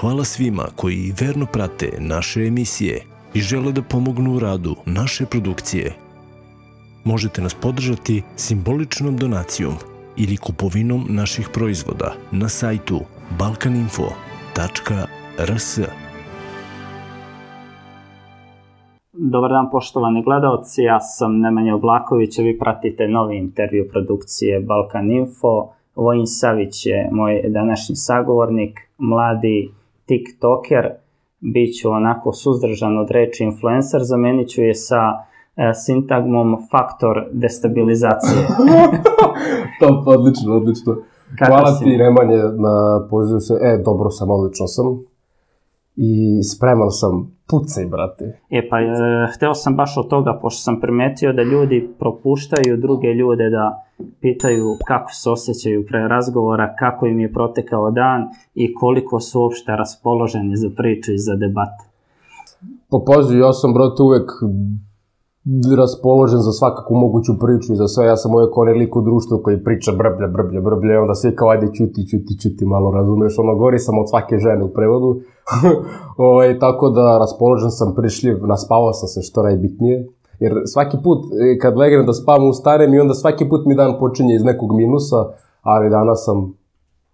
Hvala svima koji verno prate naše emisije i žele da pomognu u radu naše produkcije. Možete nas podržati simboličnom donacijom ili kupovinom naših proizvoda na sajtu balkaninfo.rs. Dobar dan poštovani gledalci, ja sam Nemanja Oblaković, vi pratite novi intervju produkcije Balkaninfo. Vojin Savić je moj današnji sagovornik, mladi tiktoker, bit ću onako suzdržan od reči influencer, zamenit ću je sa sintagmom faktor destabilizacije. Top, odlično, odlično. Hvala ti Nemanje na pozivu se, dobro sam, odlično sam i spreman sam, pucaj brate. E pa, hteo sam baš od toga, pošto sam primetio da ljudi propuštaju druge ljude da pitaju kako se osjećaju pre razgovora, kako im je protekao dan i koliko su uopšte raspoloženi za priču i za debate. Po pozivu, ja sam brate uvek raspoložen za svakakvu moguću priču i za sve, ja sam uvijek onaj lik u društvu koji priča brblja, brblja, brblja i onda svi kao ajde ćuti malo, razumiješ, ono gori sam od svake žene u prevodu, tako da raspoložen sam, prišljiv, naspavao sam se što najbitnije, jer svaki put kad legnem da spavam ustanem i onda svaki put mi dan počinje iz nekog minusa, ali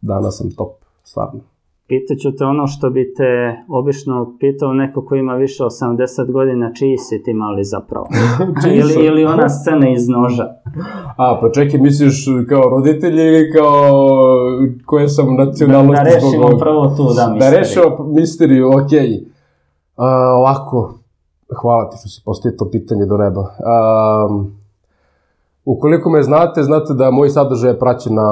danas sam top, stvarno. Pitaću te ono što bi te obično pitao neko ko ima više 80 godina, čiji si ti mali zapravo? Ili ona scena iz Noža? A, pa čekaj, misliš kao roditelji ili kao koje sam nacionalnosti? Da rešimo prvo tu, da, misteriju. Da rešimo misteriju, okej. Ovako, hvala ti što si postavio to pitanje do neba. Ukoliko me znate, znate da moj sadržaj je praćen na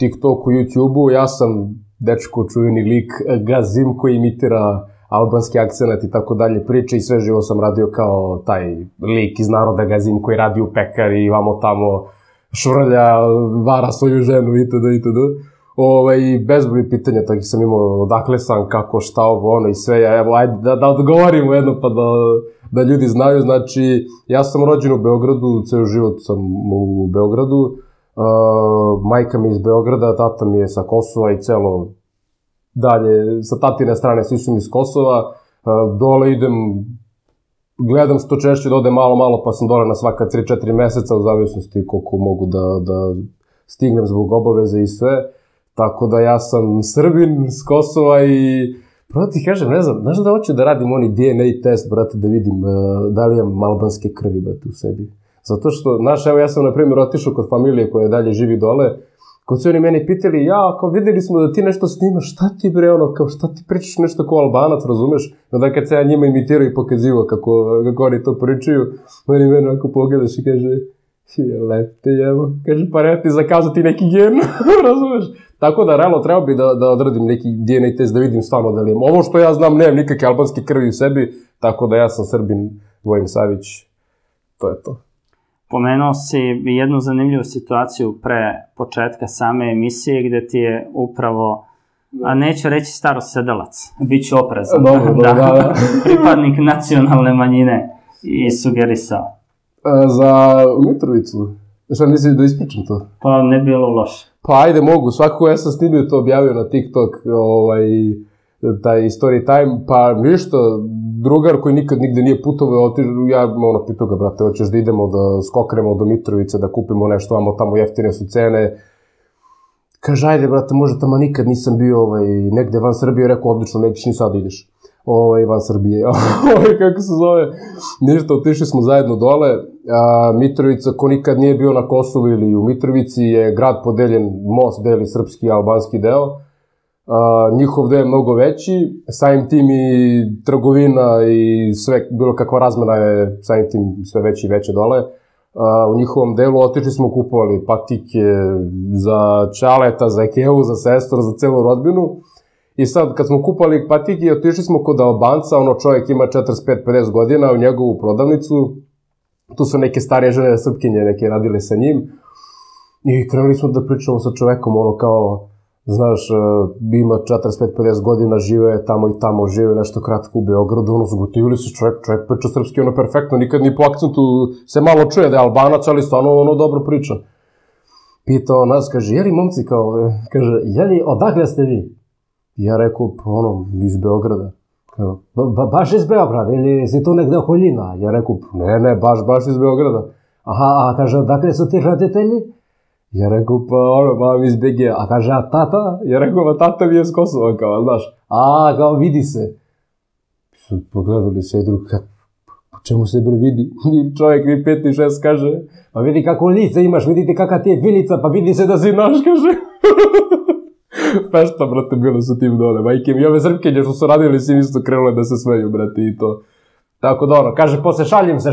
TikToku, YouTube-u, ja sam dečko čujeni lik, gazim koji imitira albanski akcenat i tako dalje priče i sve živo sam radio kao taj lik iz naroda gazim koji radi u pekari i vamo tamo švrlja, vara svoju ženu itd. Bezbroj pitanja, tako sam imao odakle sam, kako, šta, ovo, ono i sve, evo, ajde da odgovorimo jedno pa da ljudi znaju, znači ja sam rođen u Beogradu, ceo život sam u Beogradu. Majka mi je iz Beograda, tata mi je sa Kosova i celo dalje, sa tatine strane svi su mi iz Kosova, dole idem, gledam što češće da ode malo pa sam dole na svaka 3-4 meseca u zavisnosti koliko mogu da stignem zbog obaveze i sve, tako da ja sam Srbin iz Kosova i prvo ti kažem, ne znam, znaš da hoću da radim oni DNA test, brate, da vidim da li imam albanske krvi, brate, u sebi. Zato što, znaš, evo ja sam na primjer otišao kod familije koja dalje živi dole, kod se oni meni pitali, ja, kao videli smo da ti nešto snimaš, šta ti bre, ono, kao šta ti pričaš nešto kao Albanac, razumeš? Onda kad se ja njima imitirao i pokazivo kako oni to pričaju, oni meni onako pogledaš i kaže, lepte jevo, kaže, pa ja ti zakazati neki gen, razumeš? Tako da, realno, treba bi da odradim neki DNA test, da vidim stvarno da li imam. Ovo što ja znam, nemam nikakve albanske krvi u sebi, tako da ja sam Srbin, Vojin Savić, to je to. Pomenuo si jednu zanimljivu situaciju pre početka same emisije gde ti je upravo, neću reći starosedelac, bit ću oprezan, pripadnik nacionalne manjine i sugerisao. Za Mitrovicu? Šta nisi da ispričam to? Pa ne bilo loše. Pa ajde mogu, svakako ja sam snimio to, objavio na TikTok, taj story time, pa ništa, drugar koji nikad nigde nije putovao, ja ono pitao ga, brate, hoćeš da idemo, da skokremo do Mitrovice, da kupimo nešto, vamo tamo jeftine su cene. Kaže, ajde, brate, možda tamo nikad nisam bio negde van Srbije, rekao, odlično, nećeš ni sad ideš. Van Srbije, kako se zove, ništa, otišli smo zajedno dole. Mitrovica, ko nikad nije bio na Kosovu ili u Mitrovici, je grad podeljen, most deli srpski i albanski deo. Njihov deo je mnogo veći, samim tim i trgovina i sve, bilo kakva razmena je samim tim sve veći i veće dole. U njihovom delu otišli smo kupovali patike za čaleta, za Ekevu, za sestru, za celu rodbinu. I sad kad smo kupali patike, otišli smo kod Albanca, ono čovjek ima 45-50 godina, u njegovu prodavnicu. Tu su neke starije žene srpkinje, neke radile sa njim. I krenuli smo da pričamo sa čovekom, ono kao, znaš, ima 45-50 godina, žive tamo i tamo, žive nešto kratko u Beogradu, ono, zgotivili se čovjek priča srpski, ono, perfektno, nikad ni po akcentu se malo čuje da je Albanac, ali stvarno, ono, dobro priča. Pitao nas, kaže, jeli momci, kao, kaže, jeli, odakle ste vi? Ja reku, pa ono, iz Beograda. Baš iz Beograda, ili si tu negde okolina? Ja reku, ne, baš iz Beograda. Aha, a kaže, odakle su ti roditelji? Ja reku, pa ono, mam iz BG. A kaže, a tata? Ja reku, pa tata mi je s Kosova, kao, znaš. A, kao, vidi se. Su pogledali se i drugi, po čemu se bre vidi? I čovjek mi 5 i 6 kaže, pa vidi kako lice imaš, vidi ti kaka ti je vilica, pa vidi se da si naš, kaže. Fešta, brate, bilo su tim dole, majke mi, ove Srpkinje što su radili, svi isto krenule da se smeju, brate, i to. Tako da ono, kaže, po se šaljim se,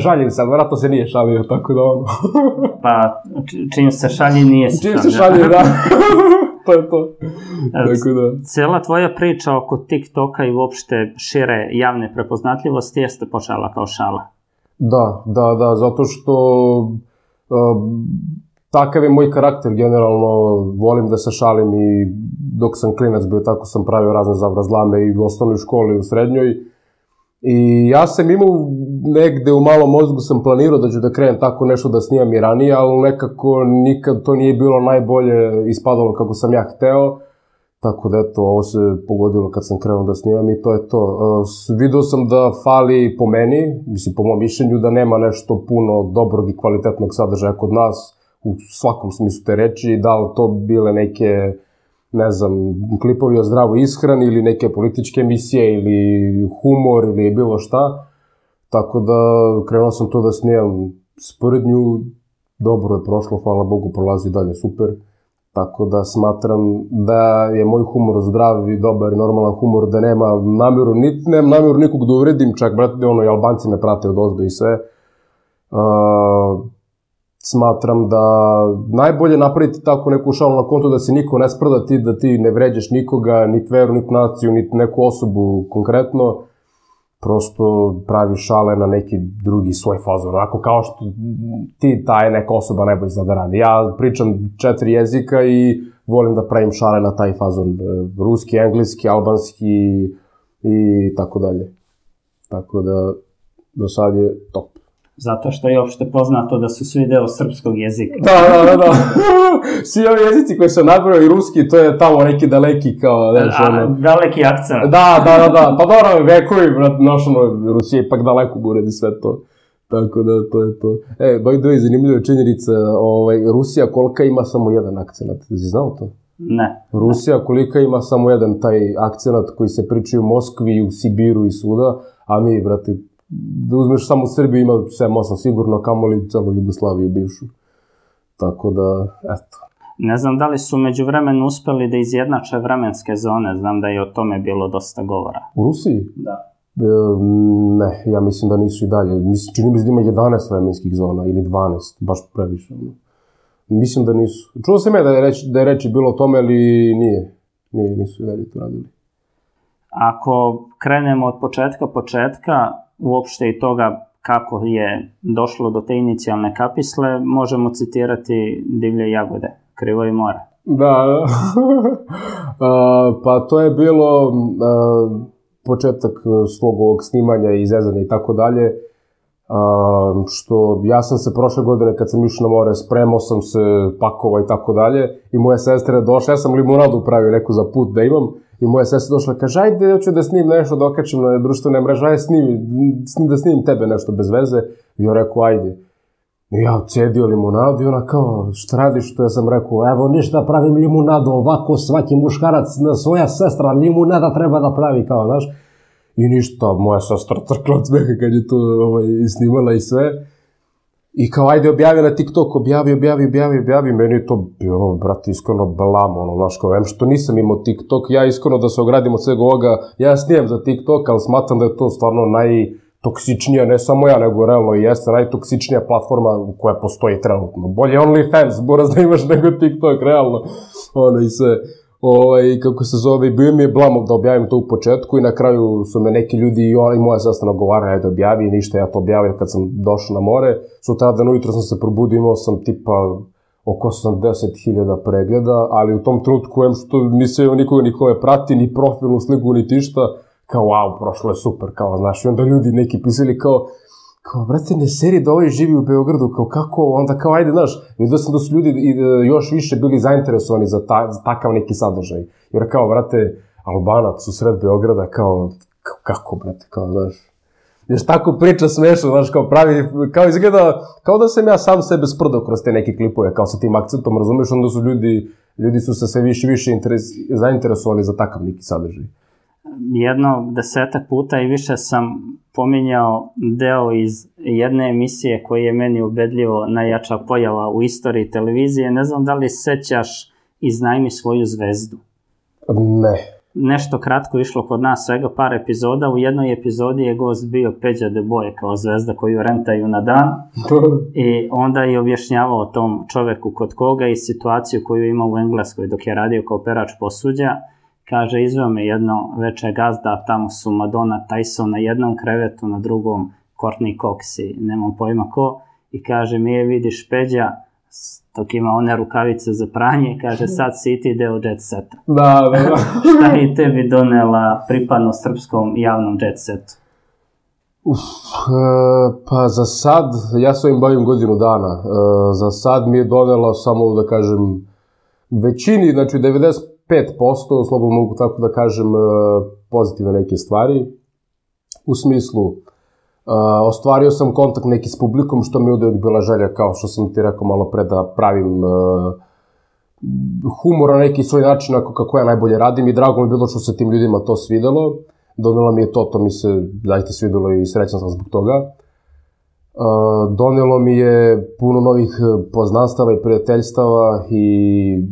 vrato se nije šalio, tako da ono. Pa, čim se šalji, nije se šalio. Čim se šalji, da. To je to. Cela tvoja priča oko TikToka i uopšte šire javne prepoznatljivosti jeste počela kao šala. Da, zato što... Takav je moj karakter, generalno, volim da se šalim i dok sam klinac bio, tako sam pravio razne zavrzlame i u osnovnoj školi, u srednjoj. I ja sam imao negde u malom mozgu, sam planirao da ću da krenem tako nešto da snimam i ranije, ali nekako nikad to nije bilo najbolje, ispadalo kako sam ja hteo. Tako da eto, ovo se pogodilo kad sam krenuo da snimam i to je to. Video sam da fali po meni, mislim po mojom mišljenju, da nema nešto puno dobrog i kvalitetnog sadržaja kod nas. U svakom smislu te reči, da li to bile neke, ne znam, klipovi o zdravoj ishrani ili neke političke emisije ili humor ili bilo šta. Tako da krenuo sam to da snimam sporednju, dobro je prošlo, hvala Bogu, prolazi dalje super. Tako da smatram da je moj humor zdrav i dobar i normalan humor, da nema namjeru, niti nemam namjeru nikog da uvredim, čak brate, ono i Albanci me prate od ozdo i sve. Smatram da najbolje napraviti tako neku šalu na kontu da se niko ne sprda ti, da ti ne vređaš nikoga, niti veru, niti naciju, niti neku osobu konkretno. Prosto praviš šale na neki drugi svoj fazon, onako kao što ti taj neka osoba najbolje zna da radi. Ja pričam 4 jezika i volim da pravim šale na taj fazon, ruski, engleski, albanski i tako dalje. Tako da do sad je top. Zato što je opšte poznato da su svi deo srpskog jezika. Da. Svi ovi jezici koji se nabrojao i ruski, to je tamo neki daleki kao... Daleki akcent. Da. Pa dobro, vekovi, nošano, Rusija ipak daleko uredi sve to. Tako da, to je to. By the way, zanimljiva činjenica, Rusija kolika ima samo jedan akcent. Ti znao to? Ne. Rusija kolika ima samo jedan taj akcent koji se pričaju u Moskvi, u Sibiru i svuda, a mi, brate, da uzmeš samo Srbiju, ima 7-8 sigurno, kamoli celu Jugoslaviju bivšu. Tako da, eto. Ne znam da li su međuvremeno uspeli da izjednače vremenske zone, znam da je o tome bilo dosta govora. U Rusiji? Da. Ne, ja mislim da nisu i dalje. Čini mi se da ima 11 vremenskih zona ili 12, baš previše. Mislim da nisu. Čuo sam ja da je reči bilo o tome, ali nije. Nisu i dalje to radili. Ako krenemo od početka, uopšte i toga kako je došlo do te inicijalne kapisle, možemo citirati Divlje jagode, Krivo i more. Da, pa to je bilo početak svog ovog snimanja i zezanja i tako dalje, što ja sam se prošle godine kad sam išao na more, spremao sam se, pakovao i tako dalje, i moja sestra je došla, ja sam limunadu pravio neku za put da imam, i moja sestra došla i kaže, ajde, hoću da snim nešto, da okačim na društvene mreže, ajde da snim tebe nešto bez veze. I joj rekao, ajde. I ja cedio limunadu i ona kao, šta radiš? To ja sam rekao, evo ništa, pravim limunadu, ovako svaki muškarac, svoja sestra, limunada treba da pravi, kao, znaš. I ništa, moja sestra trkla od smeha kad je to snimala i sve. I kao, ajde, objavi na TikTok, objavi, meni je to bilo, brate, iskreno blamo, ono, znaš, kao, što nisam imao TikTok, ja iskreno da se ogradim od svega ovoga, ja snijem za TikTok, ali smatram da je to stvarno najtoksičnija, ne samo ja, nego realno i jeste, najtoksičnija platforma koja postoji trenutno. Bolje OnlyFans, buraz da imaš nego TikTok, realno, ono i sve, kako se zove, bio mi je blamo da objavim to u početku i na kraju su me neki ljudi i moja sestra nagovarala, ajde objavi, ništa, ja to objavio kad sam došao na more. Sutradan ujutro sam se probudio, imao sam tipa oko 80.000 pregleda, ali u tom trenutku što nisam nikoga nikome prati, ni profilnu sliku, ni tišta, kao wow, prošlo je super, kao znaš, i onda ljudi neki pisali kao, brate, ne seri da ovaj živi u Beogradu, kao kako, onda kao, ajde, znaš, vidio sam da su ljudi još više bili zainteresovani za takav neki sadržaj. Jer kao, brate, Albanac u sred Beograda, kao, kako, brate, kao, znaš, još tako priča smešno, znaš, kao pravi, kao izgleda, kao da sam ja sam sebe sprdao kroz te neke klipove, kao sa tim akcentom, razumiješ, onda su ljudi su se sve više zainteresovali za takav neki sadržaj. Jedno 10 puta i više sam pominjao deo iz jedne emisije koji je meni ubedljivo najjača pojava u istoriji televizije. Ne znam da li sećaš i Znaj mi svoju zvezdu. Ne. Nešto kratko išlo kod nas, svega par epizoda. U jednoj epizodi je gost bio Peđa D'Boje kao zvezda koju rentaju na dan. I onda je objašnjavao tom čoveku kod koga i situaciju koju ima u Engleskoj dok je radio kao perač posuđa. Kaže, izveo me jedno veče gazda, tamo su Madonna, Tyson na jednom krevetu, na drugom Courtney Cox i nemam pojma ko. I kaže, mi je vidiš Peđa, dok ima one rukavice za pranje, kaže, sad si ti deo jet seta. Da, da, da. Šta je tebi donela pripadnost srpskom javnom jet setu? Uf, pa za sad, ja se ovim bavim godinu dana, za sad mi je donela samo da kažem većini, znači 95%, slobodno mogu tako da kažem, pozitivne neke stvari. U smislu, ostvario sam kontakt neki s publikom, što mi je uvijek bila želja, kao što sam ti rekao malo pre, da pravim humor na neki svoj način, kako ja najbolje radim, i drago mi je bilo što se tim ljudima to svidelo. Donelo mi je to mi se zaista svidelo i srećan sam zbog toga. Donelo mi je puno novih poznanstava i prijateljstava i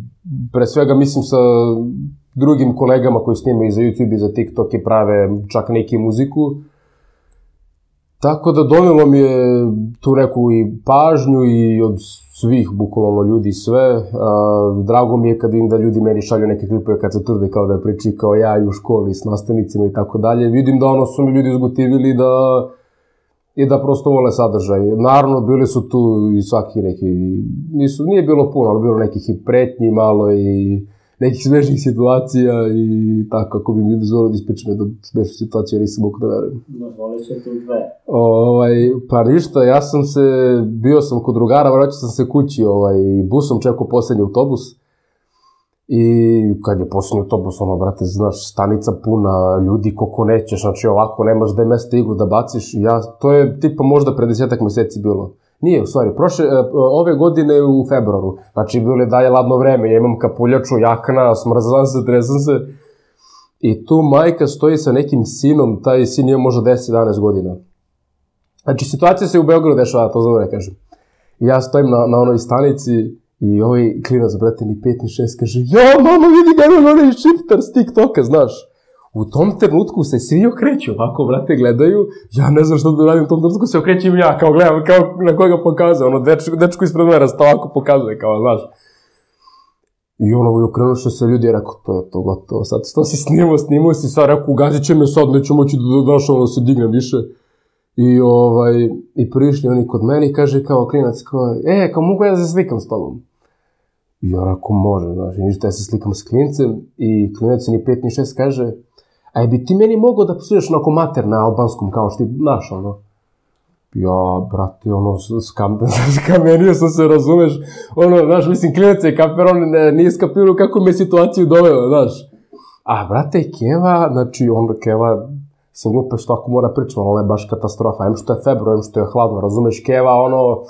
pre svega, mislim, sa drugim kolegama koji snimaju i za YouTube i za TikTok i prave čak neki muziku. Tako da donelo mi je tu neku i pažnju i od svih, bukvalno ljudi, sve. Drago mi je kad vidim da ljudi meni šalju neke klipove kad se trude kao da priči kao ja i u školi s nastavnicima i tako dalje. Vidim da ono su mi ljudi izgotivili da... i da prosto vole sadržaj. Naravno, bili su tu i svaki neki, nije bilo puno, ali bilo nekih i pretnji malo i nekih smešnih situacija i tako, ako bi mi dozvolio da ispričam jednu smešnu situaciju, ja nisam mogu da verujem. Dozvolit ću ti dve. Pa ništa, ja sam se, bio sam kod drugara, vraćao sam se kući, busom čekao poslednji autobus. I kad je posljednji autobus, ono, brate, znaš, stanica puna ljudi, koliko nećeš, znači ovako, nemaš gde mesta iglu da baciš. To je tipa možda pre 10-ak meseci bilo. Nije, u stvari, ove godine u februaru, znači bilo je dalje ladno vreme, ja imam kapuljaču, jakna, smrzam se, tresam se. I tu majka stoji sa nekim sinom, taj sin je možda 10-11 godina. Znači, situacija se u Beogradu dešava, to zavrne, kažem. Ja stojim na onoj stanici... i ovaj klinac, brate, ni 5 ni 6, kaže, jo, mama, vidi ga, on je šiftar s TikToka, znaš. U tom trenutku se svi okreću, ovako, brate, gledaju, ja ne znam što da radim, u tom trenutku se okrećim ja, kao gledam, kao na kojega pokazuje, ono, dečko ispred mene, stavako pokazuje, kao, znaš. I ono, okrenuše se ljudi, je rekao, to je to, gotovo, sad, što si snimao si, sad, rekao, ugazit će me sad, neću moći da daš, ono, se dignem više. I prišli oni kod meni, kaže kao klinac, kao, kao mogu ja da se slikam s tobom? I ja rako, može, znaš, i ništa, ja se slikam s klincem, i klinac ni 5 ni 6 kaže, aj bi ti meni mogao da poslušaš onako mater na albanskom, kao što ti znaš, ono. Ja, brate, ono, skamenio sam se, razumeš, ono, znaš, mislim, klinac je kapir, on nije skapirao kako me situaciju doveo, znaš. A, brate, Keva, znači, ono, Keva... sam glupe što ako mora pričam, ono je baš katastrofa, im što je februar, im što je hladno, razumeš, Keva, ono,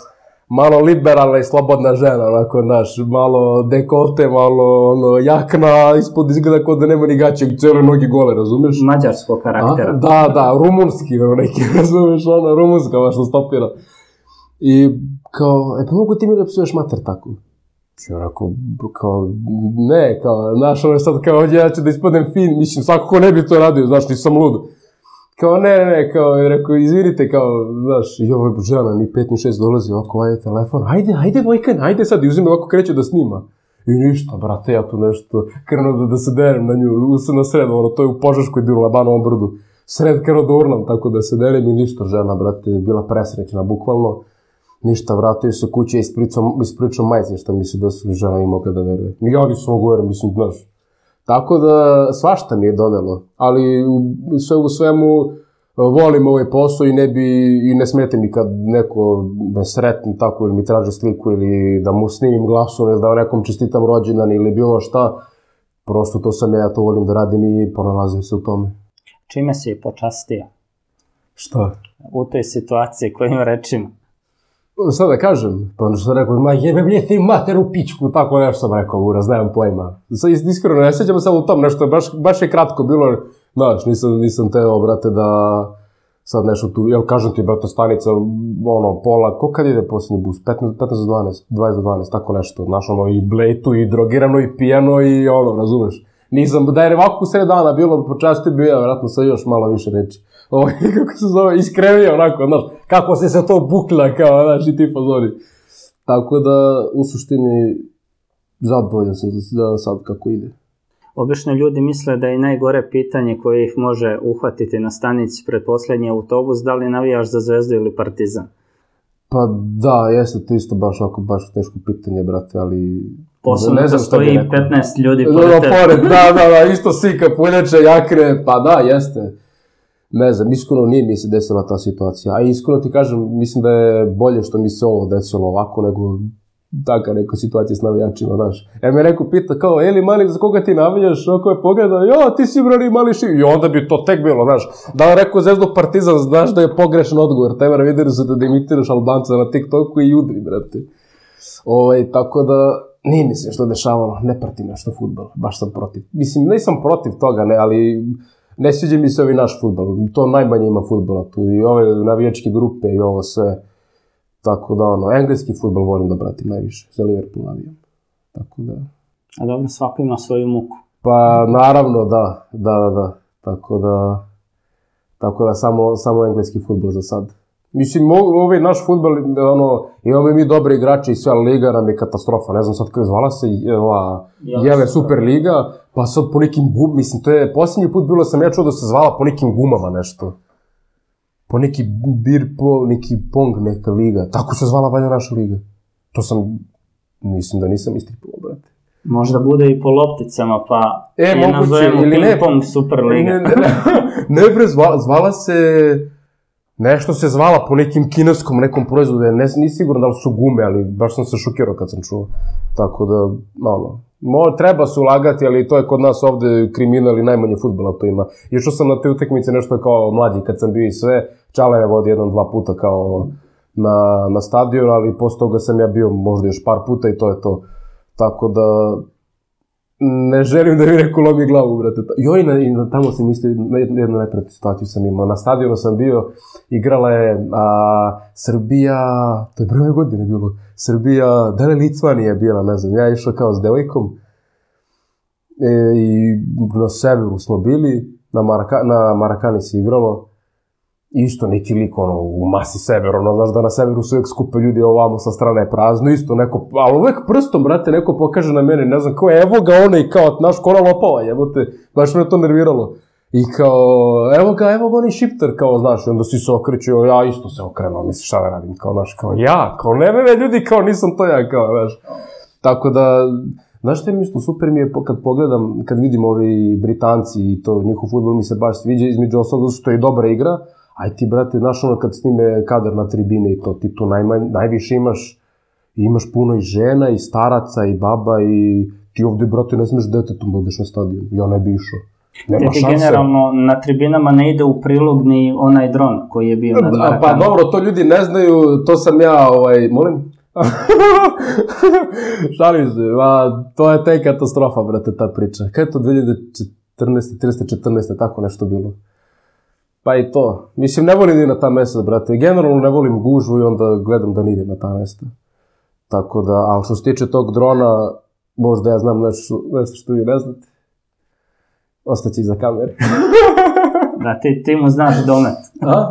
malo liberalna i slobodna žena, onako, znaš, malo dekolte, malo, ono, jakna, ispod izgleda kod da nema ni gaće, cijele nogi gole, razumeš? Mađarskog karaktera. Da, da, rumunski, ono, neki, razumeš, ono, rumunska, baš to stopira. I, kao, pa mogu ti mi da psuješ mater tako? Što je rekao, kao, ne, kao, znaš, ono je sad, kao, ovdje ja ću da ispadnem fin, mislim, svako ko ne bi to radio, znaš, nisam lud. Kao, ne, kao, je rekao, izvinite, kao, znaš, i ovo je žena, ni 5 ni 6 dolazi, ovako, ajde telefon, ajde, Vojkan, ajde sad, i uzim, ovako kreće da snima. I ništa, brate, ja tu nešto, krenuo da se delim na nju, usam na sred, ono, to je u Požeškoj bilo, u Labanovom brdu, sred krenuo da urlam, tako da se delim, i ništa, žena, brate, bila presrećna, bukvalno, ništa, vratio se kuće, ispričao majci, što mi se desilo, žena nije mogla da veruje. Ja nisam ogovorim, mislim, znaš. Tako da svašta mi je donelo, ali sve u svemu volim ovaj posao i ne smete mi kad neko me sretni tako ili mi traže sliku ili da mu snimim glasom ili da nekom čestitam rođendan ili bilo šta, Prosto to sam ja, to volim da radim i pronalazim se u tome. Čime si je počastio? Što? U toj situaciji, kojim rečima? Sad da kažem, pa ono što sam rekao, ma jebe blje ti mater u pičku, tako nešto sam rekao, uraz, nemam pojma. Iskreno, ne sjećam se u tom nešto, baš je kratko bilo, znaš, nisam teo, brate, da sad nešto tu, jel kažem ti, brate, stanica, ono, pola, ko kad ide posljednji bus, 15-12, 20-12, tako nešto, znaš, ono, i bletu, i drogirano, i pijano, i ono, razumeš. Nisam, da je ovako u sred dana bilo, počasti bi ja, vjerojatno sam još malo više reći. Ovo, kako se zove, iskrevio onako, znaš, kako si se to bukla, kao, znaš, i ti pozori. Tako da, u suštini, zadovoljan sam za sad kako ide. Obično ljudi misle da je najgore pitanje koje ih može uhvatiti na stanici pred posljednji autobus, da li navijaš za Zvezdu ili Partizan? Pa da, jeste, to isto baš ovako, baš teško pitanje, brate, ali... Osobno da stoji 15 ljudi pored. Da, isto sika, pulječe, jakre, pa da, jeste. Ne znam, iskreno nije mi se desila ta situacija, a iskreno ti kažem, mislim da je bolje što mi se ovo desilo ovako, nego taka neka situacija s navijačima, znaš. Jer me neko pita kao, eli mali, za koga ti navijaš, ako je pogledao, jo, ti si brani mali ši, i onda bi to tek bilo, znaš. Da vam rekao Zvezdu Partizan, znaš da je pogrešan odgovor, temer videli su da imitiraš Albanca na TikToku i udri, brate. Tako da... Nije mi se što dešavalo, ne pratim nešto futbol, baš sam protiv. Mislim, nisam protiv toga, ali ne sviđa mi se ovi naš futbol, to najmanje ima futbola tu, i ove navijačke grupe i ovo sve, tako da ono, engleski futbol volim da pratim najviše, za Liverpool navijam, tako da... A dobro, svako ima svoju muku. Pa naravno, da, tako da samo engleski futbol za sad. Mislim, ovaj naš futbol, ono, imamo mi dobre igrače i sve, ali liga nam je katastrofa, ne znam sad kako je zvala se, jele Superliga, pa sad po nekim gumama, mislim, to je posljednji put bilo sam ja čuo da se zvala po nekim gumama nešto. Po neki birpo, neki pong, neka liga, tako se zvala valjda naša liga. To sam, mislim da nisam istripao, brate. Možda bude i po lopticama, pa ne nazovemo ping-pong Superliga. Ne bre, zvala se... Nešto se zvala po nekim kineskom, nekom proizvodu, nisi siguran da li su gume, ali baš sam se šokirao kad sam čuo. Tako da, ono, treba se ulagati, ali to je kod nas ovde kriminal i najmanje futbola to ima. Išao sam na te utekmice nešto kao mlađi, kad sam bio i sve, Čala je vodi jednom, dva puta kao na stadion, ali posle toga sam ja bio možda još par puta i to je to. Tako da... Ne želim da mi neko lomi glavu, brate. Joj, tamo sam mislio, jednu najpretiju situaciju sam imao. Na stadionu sam bio, igrala je Srbija, to je prve godine bilo, Srbija, da li Litvanija je bila, ne znam, ja išao kao s devojkom i na severu smo bili, na Marakani se igralo, isto neki lik, ono, u masi sever, ono, znaš da na severu su uvijek skupe ljudi, ovamo sa strane je prazno, isto neko, ali uvijek prstom, brate, neko pokaže na mene, ne znam, kao, evo ga ona i kao, naš kona lopava, evo te, baš me to nerviralo. I kao, evo ga onaj šipter, kao, znaš, i onda si se okrećio, ja isto se okrenuo, misliš, šta da radim, kao, znaš, kao, ja, kao, ne, ljudi, kao, nisam to ja, kao, znaš. Tako da, znaš što je mišlo, super mi je kad pogledam, kad vidim ovi Britanci i to, njihov futbol mi se baš sviđa, između ostalog što je dobra igra. Aj ti, brate, znaš ono kad snime kadar na tribine i to, ti tu najviše imaš, imaš puno i žena, i staraca, i baba, i ti ovdje, brate, ne smiješ detetom da odeš na stadion, ja ne bi išao. Nema šanse. Ti generalno na tribinama ne ide u prilog ni onaj dron koji je bio na Marakanu. Pa dobro, to ljudi ne znaju, to sam ja, molim? Šalim se, to je taj katastrofa, brate, ta priča. Kaj je to 2014, tako nešto bilo? Pa i to. Mislim, ne volim da idem na ta mesta, brate. Generalno ne volim gužvu i onda gledam da ne idem na ta mesta. Tako da, ali što se tiče tog drona, možda ja znam nešto što vi ne znate. Ostaći iza kamere. Da, ti mu znaš domet.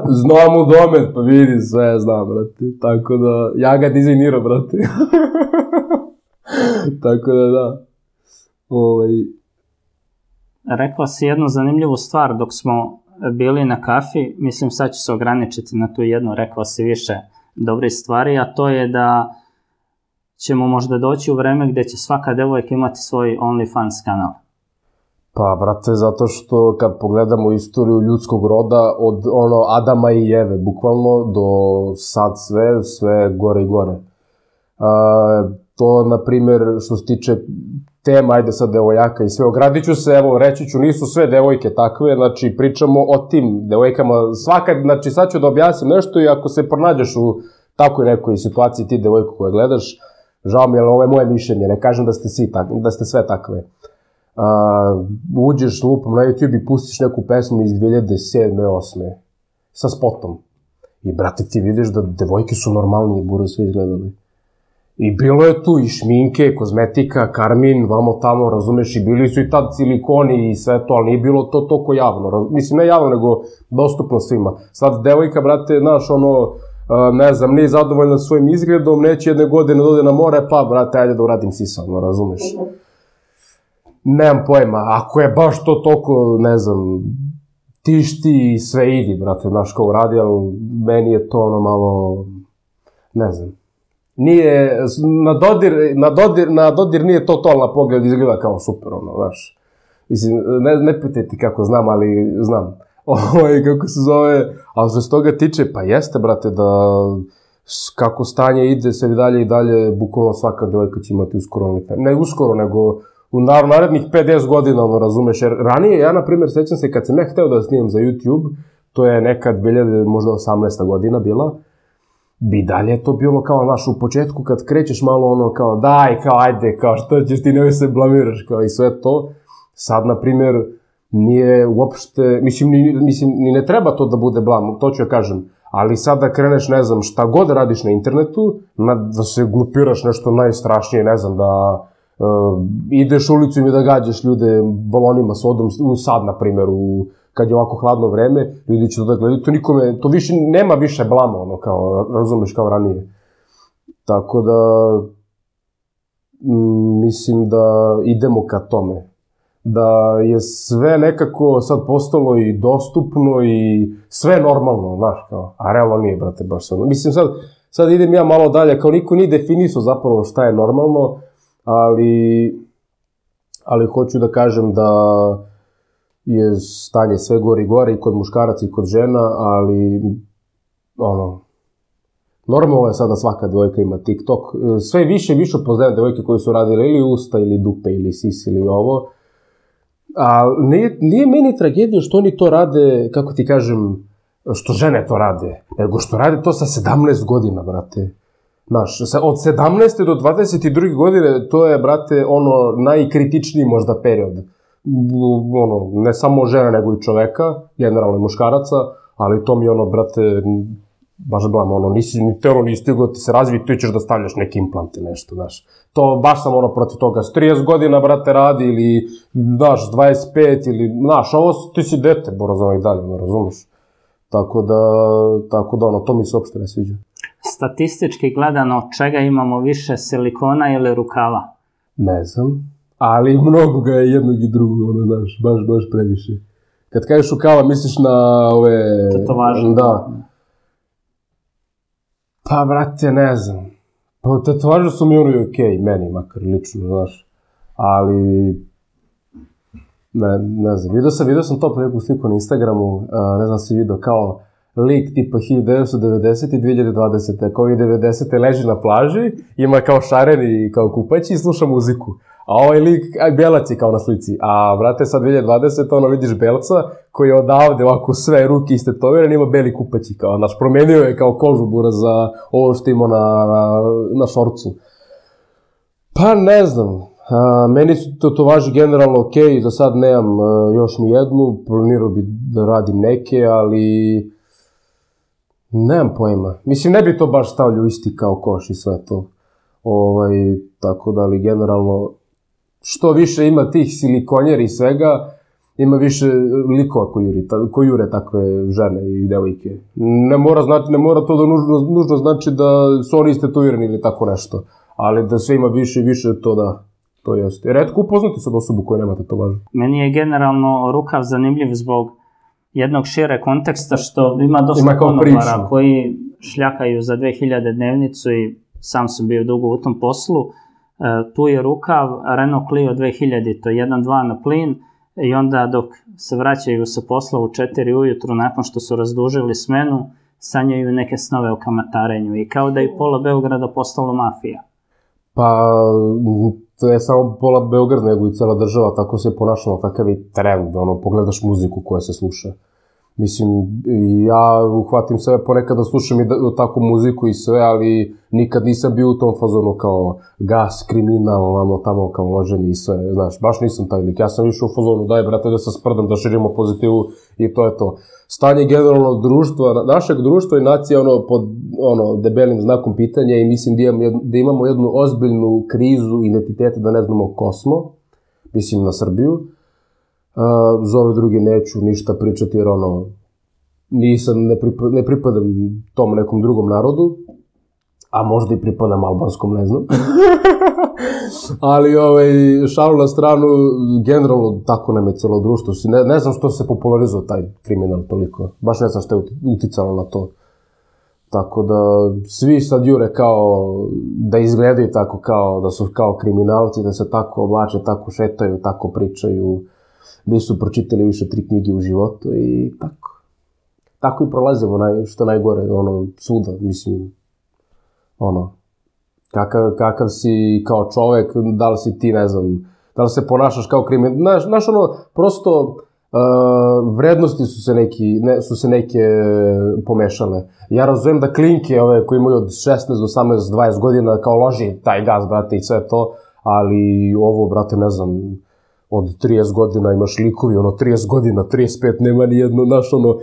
Znam mu domet, pa vidi, sve znam, brate. Tako da, ja ga dizajniram, brate. Tako da, da. Rekla si jednu zanimljivu stvar dok smo bili na kafi, mislim sad ću se ograničiti na tu jednu, rekao si više dobrih stvari, a to je da ćemo možda doći u vreme gde će svaka devojka imati svoj OnlyFans kanal. Pa, brate, zato što kad pogledamo istoriju ljudskog roda od ono Adama i Jeve, bukvalno do sad sve gore i gore. To, na primjer, što se tiče tema, ajde sad devojaka i sve, ogradit ću se, evo, reći ću, nisu sve devojke takve, znači, pričamo o tim devojkama, svaka, znači, sad ću da objasnim nešto i ako se pronađeš u takoj nekoj situaciji ti devojku koja gledaš, žao mi, jer ovo je moje mišljenje, ne kažem da ste sve takve. Uđeš lupom na YouTube i pustiš neku pesmu iz 2007-2008 sa spotom. I, brate, ti vidiš da devojke su normalni i bure sve izgledali. I bilo je tu i šminke, kozmetika, karmin, vamo tamo, razumeš, i bili su i tad silikoni i sve to, ali nije bilo to toliko javno. Mislim, ne javno, nego dostupno svima. Sad, devojka, brate, znaš, ono, ne znam, nije zadovoljna svojim izgledom, neće jedne godine da ode na more, pa, brate, ajde da uradim sisano, razumeš. Nemam pojma, ako je baš to toliko, ne znam, tišti i sve idi, brate, znaš ko uradi, ali meni je to ono malo, ne znam. Nije, na dodir nije totalna pogled, izgleda kao super, ono, znaš. Mislim, ne pitaj ti kako znam, ali znam. Ovo je, kako se zove, ali što se toga tiče, pa jeste, brate, da kako stanje ide se dalje i dalje, bukvalno svaka devojka će imati uskoro, ne uskoro, nego u narednih 50 godina, ono, razumeš, jer ranije, ja, na primjer, sećam se, kad sam ja hteo da snijem za YouTube, to je nekad, možda 18. godina bila, bi dalje je to bilo kao, znaš, u početku kad krećeš malo ono kao daj, kao ajde, kao što ćeš ti ne se blamiraš, kao i sve to. Sad, na primjer, nije uopšte, mislim, ni ne treba to da bude blam, to ću ja kažem, ali sad da kreneš, ne znam, šta god radiš na internetu, da se glupiraš nešto najstrašnije, ne znam, da ideš ulicom i da gađaš ljude balonima s vodom, sad, na primjer, u kad je ovako hladno vreme, ljudi će to da gledaju, to nikome, to više, nema više blama, ono, kao, razumeš, kao ranije. Tako da, mislim da idemo ka tome. Da je sve nekako sad postalo i dostupno i sve normalno, znaš, kao, a realno nije, brate, baš sve. Mislim, sad idem ja malo dalje, kao niko nije definisao zapravo šta je normalno, ali hoću da kažem da je stanje sve gore i gore i kod muškaraca i kod žena, ali ono, normalno je sad da svaka devojka ima TikTok. Sve više i više poznajem devojke koje su radile ili usta, ili dupe, ili sisi, ili ovo. Ali nije meni tragedija što oni to rade, kako ti kažem, što žene to rade, nego što rade to sa 17 godina, brate. Znaš, od 17. do 22. godine to je, brate, ono, najkritičniji možda period. Ne samo žena, nego i čoveka, generalno i muškaraca, ali to mi je ono, brate, baš blam, ono, nisi ni teo, ni stigo ti se razviti, ti ćeš da stavljaš neke implante, nešto, znaš. To baš sam ono protiv toga, s 30 godina, brate, radi, ili, znaš, 25, ili, znaš, ovo ti si dete, bora za ovih dalje, ne razumeš. Tako da, ono, to mi se uopšte ne sviđa. Statistički gledano, čega imamo više, silikona ili rukava? Ne znam. Ali mnogo ga je jednog i drugog, ono, znaš, baš previše. Kad kažeš rukava, misliš na ove... Tetovaže. Da. Pa, brate, ne znam. Pa, tetovaže su mi ono i okej, meni, makar, lično, znaš. Ali... Ne znam, vidio sam to po neku sliku na Instagramu, ne znam si vidio, kao lik tipa 1990 i 2020. Kao i 90. leži na plaži, ima kao šaren i kao kupaći i sluša muziku. A ovaj lik, belac je kao na slici, a vrate sad 2020, ono vidiš belca koji je odavde ovako sve ruke istetoviran, ima beli kupaći, kao, znaš, promenio je kao kožu bura za ovo što imao na šorcu. Pa ne znam, meni su tetovaži generalno okej, za sad nemam još ni jednu, planirao bi da radim neke, ali nemam pojma. Mislim, ne bi to baš stavljao isti kao koš i sve to, tako da, ali generalno... Što više ima tih silikonjer i svega, ima više likova koji jure takve žene i devojke. Ne mora to da nužno znači da su oni istetovirani ili tako nešto, ali da sve ima više i više to da to jeste. Retko upoznati sad osobu koja nema tetovažu. Meni je generalno rukav zanimljiv zbog jednog šire konteksta što ima dosta konobara koji šljakaju za 2000 dnevnicu i sam sam bio dugo u tom poslu. Tu je rukav Renault Clio 2000, to je 1.2 na plin i onda dok se vraćaju sa posla u 4 ujutru nakon što su razdužili smenu, sanjaju neke snove o kamatarenju i kao da je pola Beograda postalo mafija. Pa, to je samo pola Beograd, nego i cela država, tako se je ponašala takav i trend, ono, pogledaš muziku koja se sluša. Mislim, ja uhvatim sebe ponekad da slušam i takvu muziku i sve, ali nikad nisam bio u tom fazonu kao gas, kriminal, ono, tamo kao loženje i sve, znaš, baš nisam taj lik, ja sam išao u fazonu, daj brate da se sprdam, da širimo pozitivu i to je to. Stanje generalno društva, našeg društva i nacija, ono, pod, ono, debelim znakom pitanja i mislim da imamo jednu ozbiljnu krizu identiteta, da ne znamo ko smo, mislim na Srbiju. Za ove druge neću ništa pričati jer ono nisam, ne pripadam tom nekom drugom narodu, a možda i pripadam albanskom, ne znam, ali šalu na stranu, generalno tako nam je celo društvo, ne znam što se popularizao taj kriminal toliko, baš ne znam što je uticalo na to. Tako da, svi sad jure kao da izgledaju tako kao, da su kao kriminalci, da se tako oblače, tako šetaju, tako pričaju. Nisu pročitali više 3 knjige u životu i tako. Tako i prolazimo, što najgore, ono, svuda, mislim, ono, kakav si kao čovek, da li si ti, ne znam, da li se ponašaš kao kriminal, znaš, ono, prosto vrednosti su se neke pomešale. Ja razumijem da klinke, ove, koji imaju od 16 do 18, 20 godina, kao loži taj gas, brate, i sve to, ali ovo, brate, ne znam, od 30 godina imaš likovi, ono, 30 godina, 35, nema ni jedno, znaš, ono,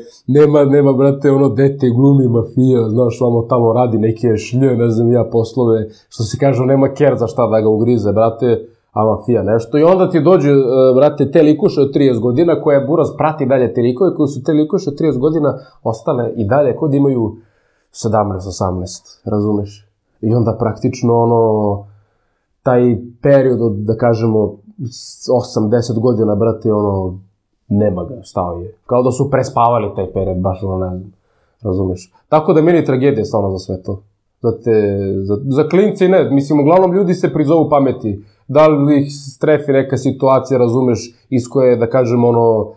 nema, brate, ono, dete glumi mafija, znaš, ono, tamo radi neke šlje, ne znam ja, poslove, što se kaže, nema ker za šta da ga ugrize, brate, a mafija nešto. I onda ti dođe, brate, te likuše od 30 godina, koja je buraz, prati dalje te likove, koji su te likuše od 30 godina ostale i dalje, kod imaju 17-18, razumeš? I onda praktično, ono, taj period od, da kažemo, 8-10 godina, brate, ono, nema ga, stao je. Kao da su prespavali taj period, baš ono, ne znam, razumeš. Tako da meni tragedija stvarno za sve to. Za klinci ne, mislim, uglavnom ljudi se prizovu pameti. Da li ih strefi neka situacija, razumeš, iz koje, da kažem, ono,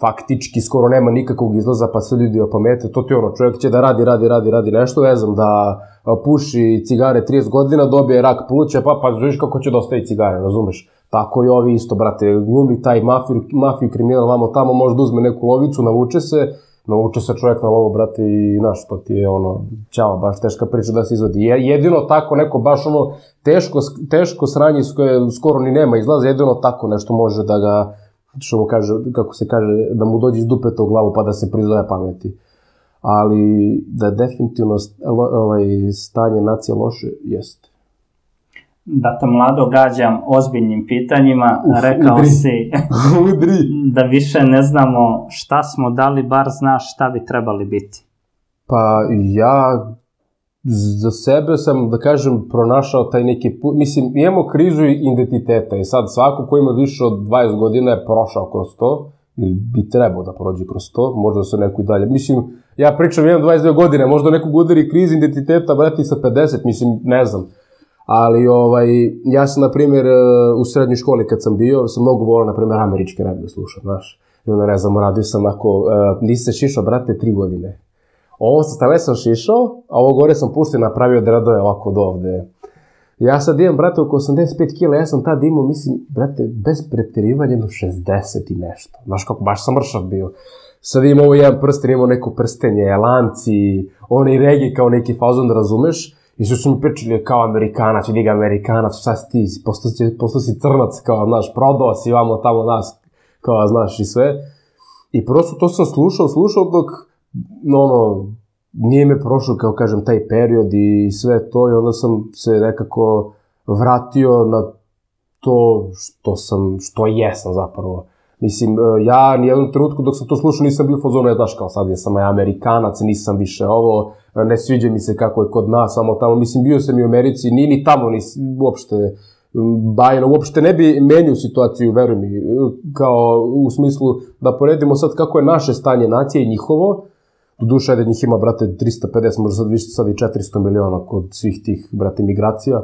faktički skoro nema nikakvog izlaza, pa se ljudi opamete, to ti ono, čovjek će da radi nešto, ne znam, da puši cigare 30 godina, dobije rak pluća, pa zviš kako će da ostaje cigare, razumeš? Tako i ovi isto, brate, glumi taj mafiju, kriminal, vamo tamo, možda uzme neku lovicu, navuče se čovjek na lovu, brate, i znaš, to ti je ono, ćao, baš teška priča da se izvodi. Jedino tako neko, baš ono, teško sranje s koje skoro ni nema izlaza, jedino tako nešto može da ga, što mu kaže, kako se kaže, da mu dođe iz dupeta u glavu pa da se prizove pameti. Ali da definitivno stanje nacije loše, jeste. Da te mlado gađam ozbiljnim pitanjima, rekao si da više ne znamo šta smo, da li bar znaš šta bi trebali biti? Pa ja za sebe sam, da kažem, pronašao taj neki put, mislim, imamo krizu identiteta i sad svako ko ima više od 20 godina je prošao kroz to, ili bi trebao da prođe kroz to, možda se neko i dalje, mislim, ja pričam, imam 22 godine, možda nekog udari krizi identiteta, brati sa 50, mislim, ne znam, ali, ja sam, na primjer, u srednjoj školi kad sam bio, sam mnogo volao, na primjer, američke radio slušao, znaš, i onda, ne znam, radio sam ako, nisi se šišao, brate, 3 godine. Ovo se stale sam šišao, a ovo gore sam pušten napravio dredove ovako do ovde. Ja sad imam, brate, oko 85 kila, ja sam tad imao, mislim, brate, bez preterivanja, jedno 60 i nešto. Znaš kako, baš sam mršav bio. Sad imam ovo jedan prsten, imao neko prstenje, lanci, oni regi kao neki fazon, razumeš? I što su mi pričali kao Amerikanac, ili ga Amerikanac, šta si ti, postao si crnac, kao, znaš, prodao si vamo tamo nas, kao, znaš, i sve. I prosto to sam slušao dok ono, nije me prošao, kao kažem, taj period i sve to i onda sam se nekako vratio na to što jesam zapravo. Mislim, ja nijednom trenutku dok sam to slušao nisam bio fazonu, znaš kao sad, jesam Amerikanac, nisam više ovo, ne sviđa mi se kako je kod nas, samo tamo, mislim, bio sam i u Americi, ni tamo, uopšte, Bajena, uopšte ne bi menio situaciju, veruj mi, kao u smislu da poredimo sad kako je naše stanje nacije i njihovo. Doduše, da njih ima, brate, 350, možda sad više, sad i 400 miliona kod svih tih, brate, migracija.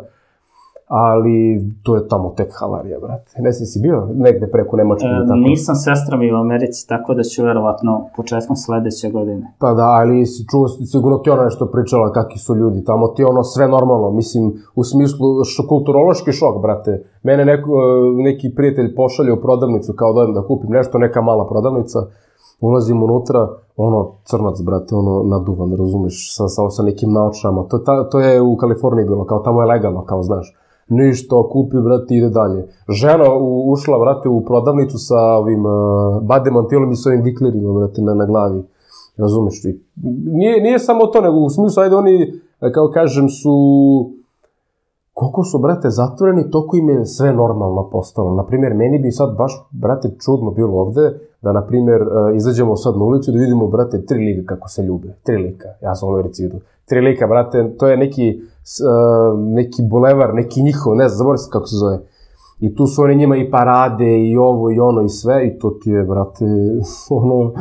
ali to je tamo tek havarija, brate. Nesi si bio negde preko Nemočke? Nisam, sestra mi u Americi, tako da ću verovatno početkom sledeće godine. Pa da, ali si čuo, sigurno ti ona nešto pričala, kakvi su ljudi tamo, ti ono sve normalno, mislim, u smislu kulturološki šok, brate. Mene neki prijatelj pošalje u prodavnicu, kao dojem da kupim nešto, neka mala prodavnica, ulazim unutra, ono, crnac, brate, ono, naduvan, razumeš, sa nekim naočama, to je u Kaliforniji bilo, kao tamo je legalno, kao, znaš, ništa, kupi, brate, ide dalje. Žena ušla, brate, u prodavnicu sa ovim bademantilom i sa ovim viklerima, brate, na glavi, razumeš, nije samo to, nego u smislu, ajde, oni, kao kažem, su... Koliko su, brate, zatvoreni, toliko im je sve normalno postalo. Naprimjer, meni bi sad baš, brate, čudno bilo ovde, da, naprimjer, izađemo sad na ulicu i da vidimo, brate, tri lika kako se ljube. Tri lika, ja sam u Americi vidio. Tri lika, brate, to je neki bulevar, neki njihov, ne znam, zaboravim se kako se zove. I tu su oni njima i parade, i ovo, i ono, i sve, i to ti je, brate, ono,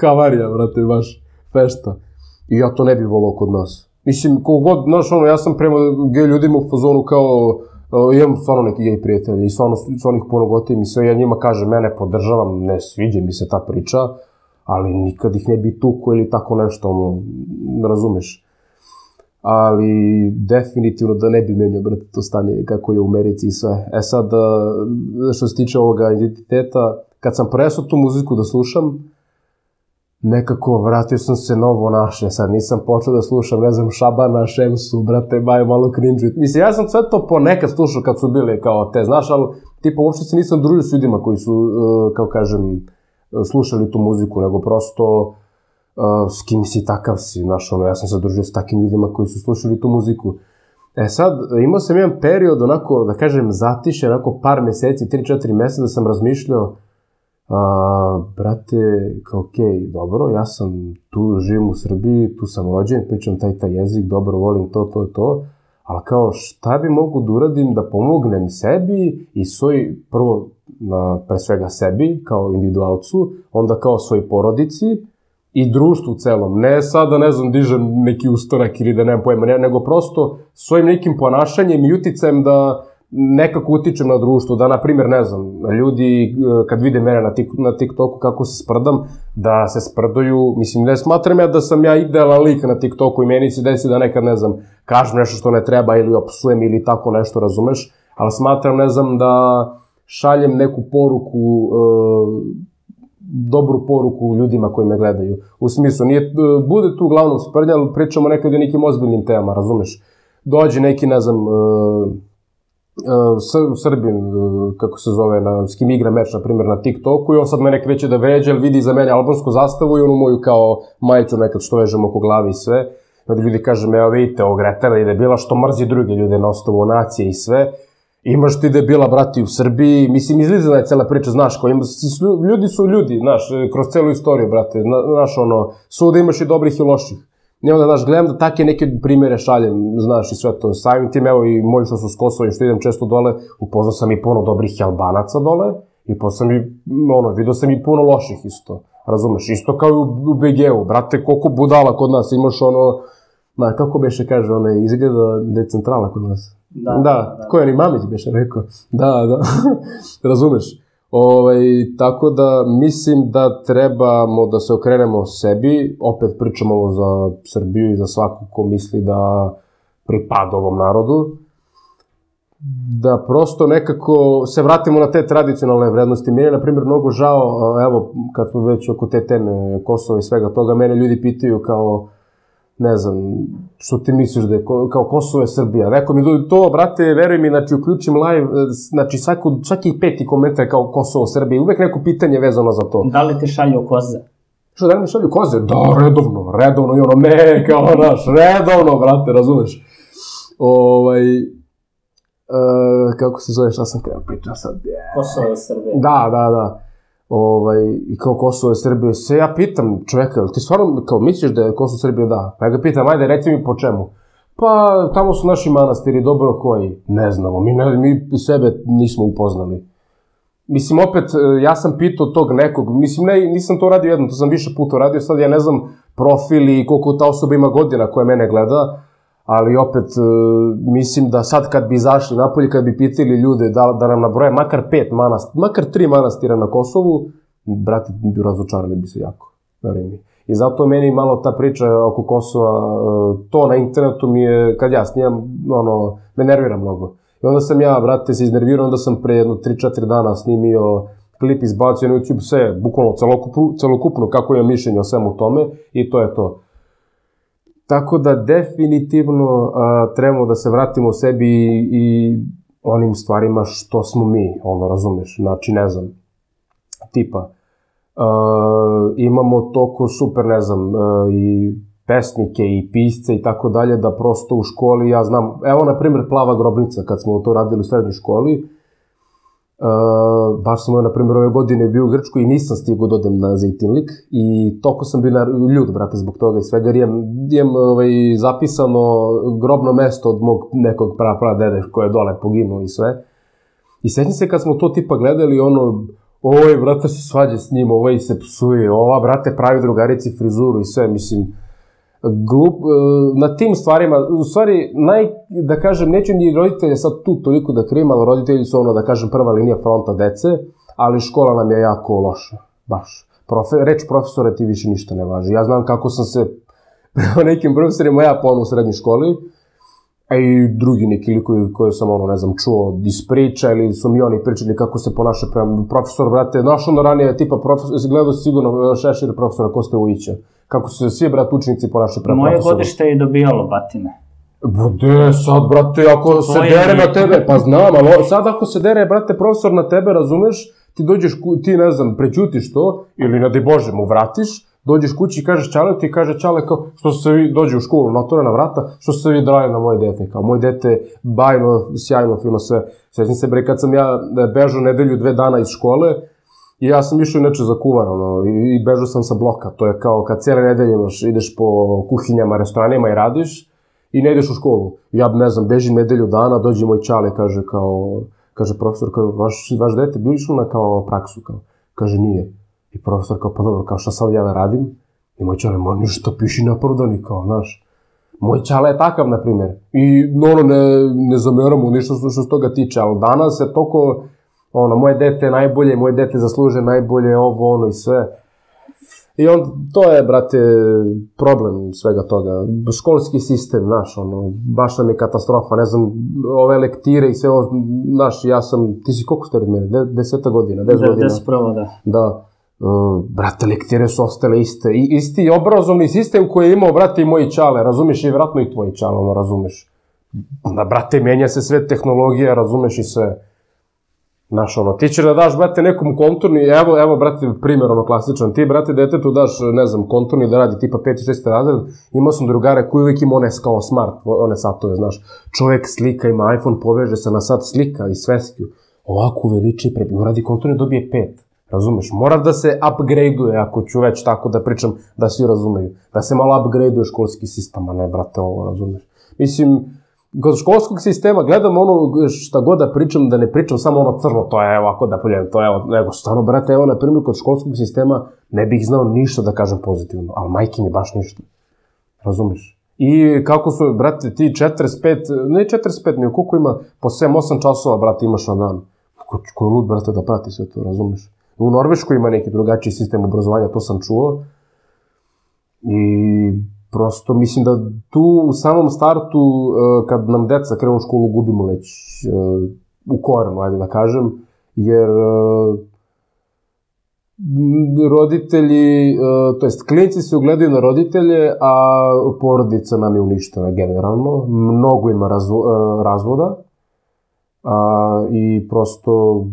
havarija, brate, baš, fešta. I ja to ne bi volao kod nas. Mislim, kogod, znaš, ono, ja sam prema gej ljudima u fazonu kao, imam stvarno neki gej prijatelji i stvarno ih puno gotivim i sve, ja njima kažem, ja ne podržavam, ne sviđa mi se ta priča, ali nikad ih ne bi tuko ili tako nešto, ono, razumeš. Ali, definitivno da ne bi menio, brate, to stanje kako je u Americi i sve. E sad, što se tiče ovoga identiteta, kad sam prestao tu muziku da slušam, nekako vratio sam se novo naše, sad nisam počeo da slušam, ne znam, Šabana, Šemsu, brate, baju malo cringe-u. Mislim, ja sam sve to ponekad slušao kad su bile kao te, znaš, ali tipa uopšte se nisam družio s ljudima koji su, kao kažem, slušali tu muziku, nego prosto s kim si takav si, znaš, ono, ja sam se družio s takim ljudima koji su slušali tu muziku. E sad, imao sam jedan period, onako, da kažem, zatiše, onako par meseci, 3-4 meseca da sam razmišljao, brate, kao, okej, dobro, ja sam tu, živim u Srbiji, tu sam rođen, pričam taj jezik, dobro, volim to, ali kao, šta bi mogu da uradim da pomognem sebi i svoj, prvo, pre svega sebi, kao individualcu, onda kao svoj porodici i društvu celom. Ne sada, ne znam, dižem neki ustanak ili da nemam pojma, nego prosto svojim nekim ponašanjem i uticajem da nekako utičem na društvo, da, na primjer, ne znam, ljudi, kad vide mene na TikToku kako se sprdam, da se sprduju, mislim, ne smatram ja da sam ja idealan lik na TikToku i meni se desi da nekad, ne znam, kažem nešto što ne treba ili opsujem ili tako nešto, razumeš, ali smatram, ne znam, da šaljem neku poruku, dobru poruku ljudima koji me gledaju. U smislu, bude tu uglavnom sprdnja, ali pričamo nekad o nekim ozbiljnim temama, razumeš. Dođe neki, ne znam, Srbin, kako se zove, s kim igra meč, na primjer, na TikToku i on sad mene kreće da vređa, ali vidi za mene albansku zastavu i onu moju kao majicu nekad što vežem oko glavi i sve. Onda ljudi kažem, evo vidite, ovog retara i debila što mrzi druge ljude na osnovu nacije i sve. Imaš ti debila, brati, u Srbiji, mislim, izlizana je cela priča, znaš, ljudi su ljudi, znaš, kroz celu istoriju, brate, znaš, ono, svuda imaš i dobrih i loših. I onda, znaš, gledam da take neke primere šaljem, znaš, i sve to. Samim tim, evo, i moji što su s Kosova i što idem često dole, upoznao sam i puno dobrih Albanaca dole, i vidio sam i puno loših isto, razumeš, isto kao i u BG-u, brate, koliko budala kod nas, imaš ono, kako beše kaže, onaj, izgleda decentrala kod nas. Da, koji je ni Mamić beše rekao, da, razumeš. Tako da mislim da trebamo da se okrenemo sebi, opet pričamo ovo za Srbiju i za svaku ko misli da pripada ovom narodu, da prosto nekako se vratimo na te tradicionalne vrednosti. Mene je, na primjer, mnogo žao, evo, kad smo već oko te teme Kosova i svega toga, mene ljudi pitaju kao, ne znam, što ti misliš da je kao Kosovo je Srbija. Rekao mi to, brate, veruj mi, znači uključim live, znači svaki peti komentar kao Kosovo, Srbija, uvek neko pitanje vezano za to. Da li te šalju koze? Što, da li me šalju koze? Da, redovno, i ono, ne, kao naš, redovno, brate, razumeš. Kako se zove, šta sam krenuo pričao sad? Kosovo je Srbija. Da. I kao Kosovo je Srbija, se ja pitam čoveka, ti stvarno kao misliš da je Kosovo Srbija? Da, pa ja ga pitam, ajde reci mi po čemu. Pa tamo su naši manastiri, dobro, koji ne znamo, mi sebe nismo upoznali. Mislim, opet, ja sam pitao tog nekog, mislim, nisam to radio jednom, to sam više puta radio, sad ja ne znam profil i koliko ta osoba ima godina koja mene gleda, ali opet mislim da sad kad bi izašli napolje, kad bi pitali ljude da nam nabroje makar 3 manastira na Kosovu, brate, razočarali bi se jako. I zato meni malo ta priča oko Kosova, to na internetu mi je, kad ja snimam, me nervira mnogo. I onda sam ja, brate, se iznervirao, onda sam pre jedno 3-4 dana snimio klip, izbacio na YouTube sve, bukvalno celokupno, kako je mišljenje o svemu tome, i to je to. Tako da definitivno trebamo da se vratimo u sebi i onim stvarima što smo mi, razumeš, znači ne znam, tipa, imamo toliko super, ne znam, i pesnike i pisce i tako dalje, da prosto u školi, ja znam, evo na primjer Plava grobnica, kad smo to radili u srednjoj školi, baš sam na primjer ove godine bio u Grčku i nisam stigao da odem na Zeytinlik i toliko sam bio ljut, brate, zbog toga i svega, jer imam zapisano grobno mesto od mog nekog pradede koje je dole poginuo i sve, i sjećam se kad smo to tipa gledali, ovoj brate se svađa s njim, ovoj se psuje, ova brate pravi drugarici frizuru i sve, mislim, na tim stvarima, u stvari, da kažem, neću ni roditelje sad tu toliko da krivim, ali roditelji su da kažem prva linija fronta dece, ali škola nam je jako loša, baš. Reč profesora ti više ništa ne važi. Ja znam kako sam se prema nekim profesorima ja ponovno u srednjoj školi, a i drugi neki likovi koje sam, ne znam, čuo iz priča, ili su mi oni pričali kako se ponaša prema profesor, brate, naš ranije tipa profesor, gledao sigurno Šešir profesora Koste Ujića, kako se svi, brat, učenici ponaša prema profesoru. Moje godište je dobijalo batine. Bude, sad, brate, ako se dere na tebe, pa znam, ali sad ako se dere, brate, profesor na tebe, razumeš, ti dođeš, ti, ne znam, prećutiš to, ili na daj Bože mu vratiš, dođeš kući i kažeš Čale, ti kaže Čale kao, što se vi dođe u školu, notorena vrata, što se vi draje na moje dete, kao, moje dete bajno, sjajno, fino, sve. Sjećam se, bre, kad sam ja bežao nedelju 2 dana iz škole, i ja sam išao inače za kuvar, i bežao sam sa bloka, to je kao, kad cijele nedelje ideš po kuhinjama, restoranima i radiš, i ne ideš u školu. Ja, ne znam, bežim nedelju dana, dođe moj Čale, kaže, kao, kaže profesor, kao, vaš dete bi išao na, kao, praksu, kao, kaže, nije. I profesor kao, pa dobro, kao šta sad ja da radim? I moj Čale, ma ništa, piši na prodani, kao, znaš. Moj Čale je takav, na primjer. I, ne zameram mu ništa što s toga tiče, ali danas je toliko, moje dete je najbolje, moje dete zasluže najbolje, ovo, i sve. I onda, to je, brate, problem svega toga. Školski sistem, znaš, baš nam je katastrofa, ne znam, ove lektire i sve, znaš, ja sam, ti si koliko ste od mene? 10 godina, 10 godina. 10 pravo, da. Da. Brate, lektire su ostale iste, isti obrazovni sistem koji je imao, brate, i moji Čale, razumeš, i vratno i tvoji Čale, razumeš, brate, menja se sve tehnologija, razumeš, i sve, znaš, ti ćeš da daš, brate, nekom konturni, evo, brate, primjer, klasičan, ti, brate, detetu daš, ne znam, konturni da radi tipa 5-6 razred, imao sam drugare koji uvijek ima one kao smart, one satove, znaš, čovjek slika, ima iPhone, poveže se na sat slika i sveskiju, ovako uveliči, uradi konturni, dobije 5. Razumeš, moram da se upgrade-uje, ako ću već tako da pričam, da svi razumeju. Da se malo upgrade-uje školski sistem, a ne, brate, ovo, razumeš. Mislim, kod školskog sistema gledam šta god da pričam, da ne pričam samo crno, to je ovako da poljem, to je ovo, nego stvarno, brate, evo, na primjer, kod školskog sistema ne bih znao ništa da kažem pozitivno, ali majke mi baš ništa. Razumeš? I kako su, brate, ti 45, ne 45, ne, koliko ima, po 7-8 časova, brate, imaš na dan. Koji lud, brate, da prati sve to, razumeš? U Norveškoj ima neki drugačiji sistem obrazovanja, to sam čuo. I prosto mislim da tu u samom startu, kad nam deca krenu u školu, gubimo već u korenu, ajde da kažem. Jer roditelji, to jest klinci se ugledaju na roditelje, a porodica nam je uništena generalno. Mnogo ima razvoda. I prosto,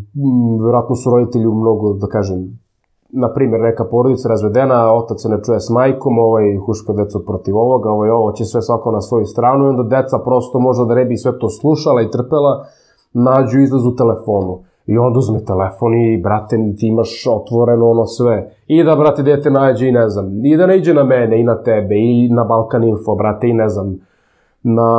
vjerojatno su roditelji u mnogo, da kažem, na primjer, neka porodica razvedena, otac se ne čuje s majkom, ovaj huška decu protiv ovoga, ovo će sve svako na svoju stranu, i onda deca prosto možda da ne bi sve to slušala i trpela, nađu izlaz u telefonu. I onda uzme telefon i, brate, ti imaš otvoreno sve. I da, brate, dete nađe i ne znam, i da ne iđe na mene, i na tebe, i na Balkaninfo, brate, i ne znam, na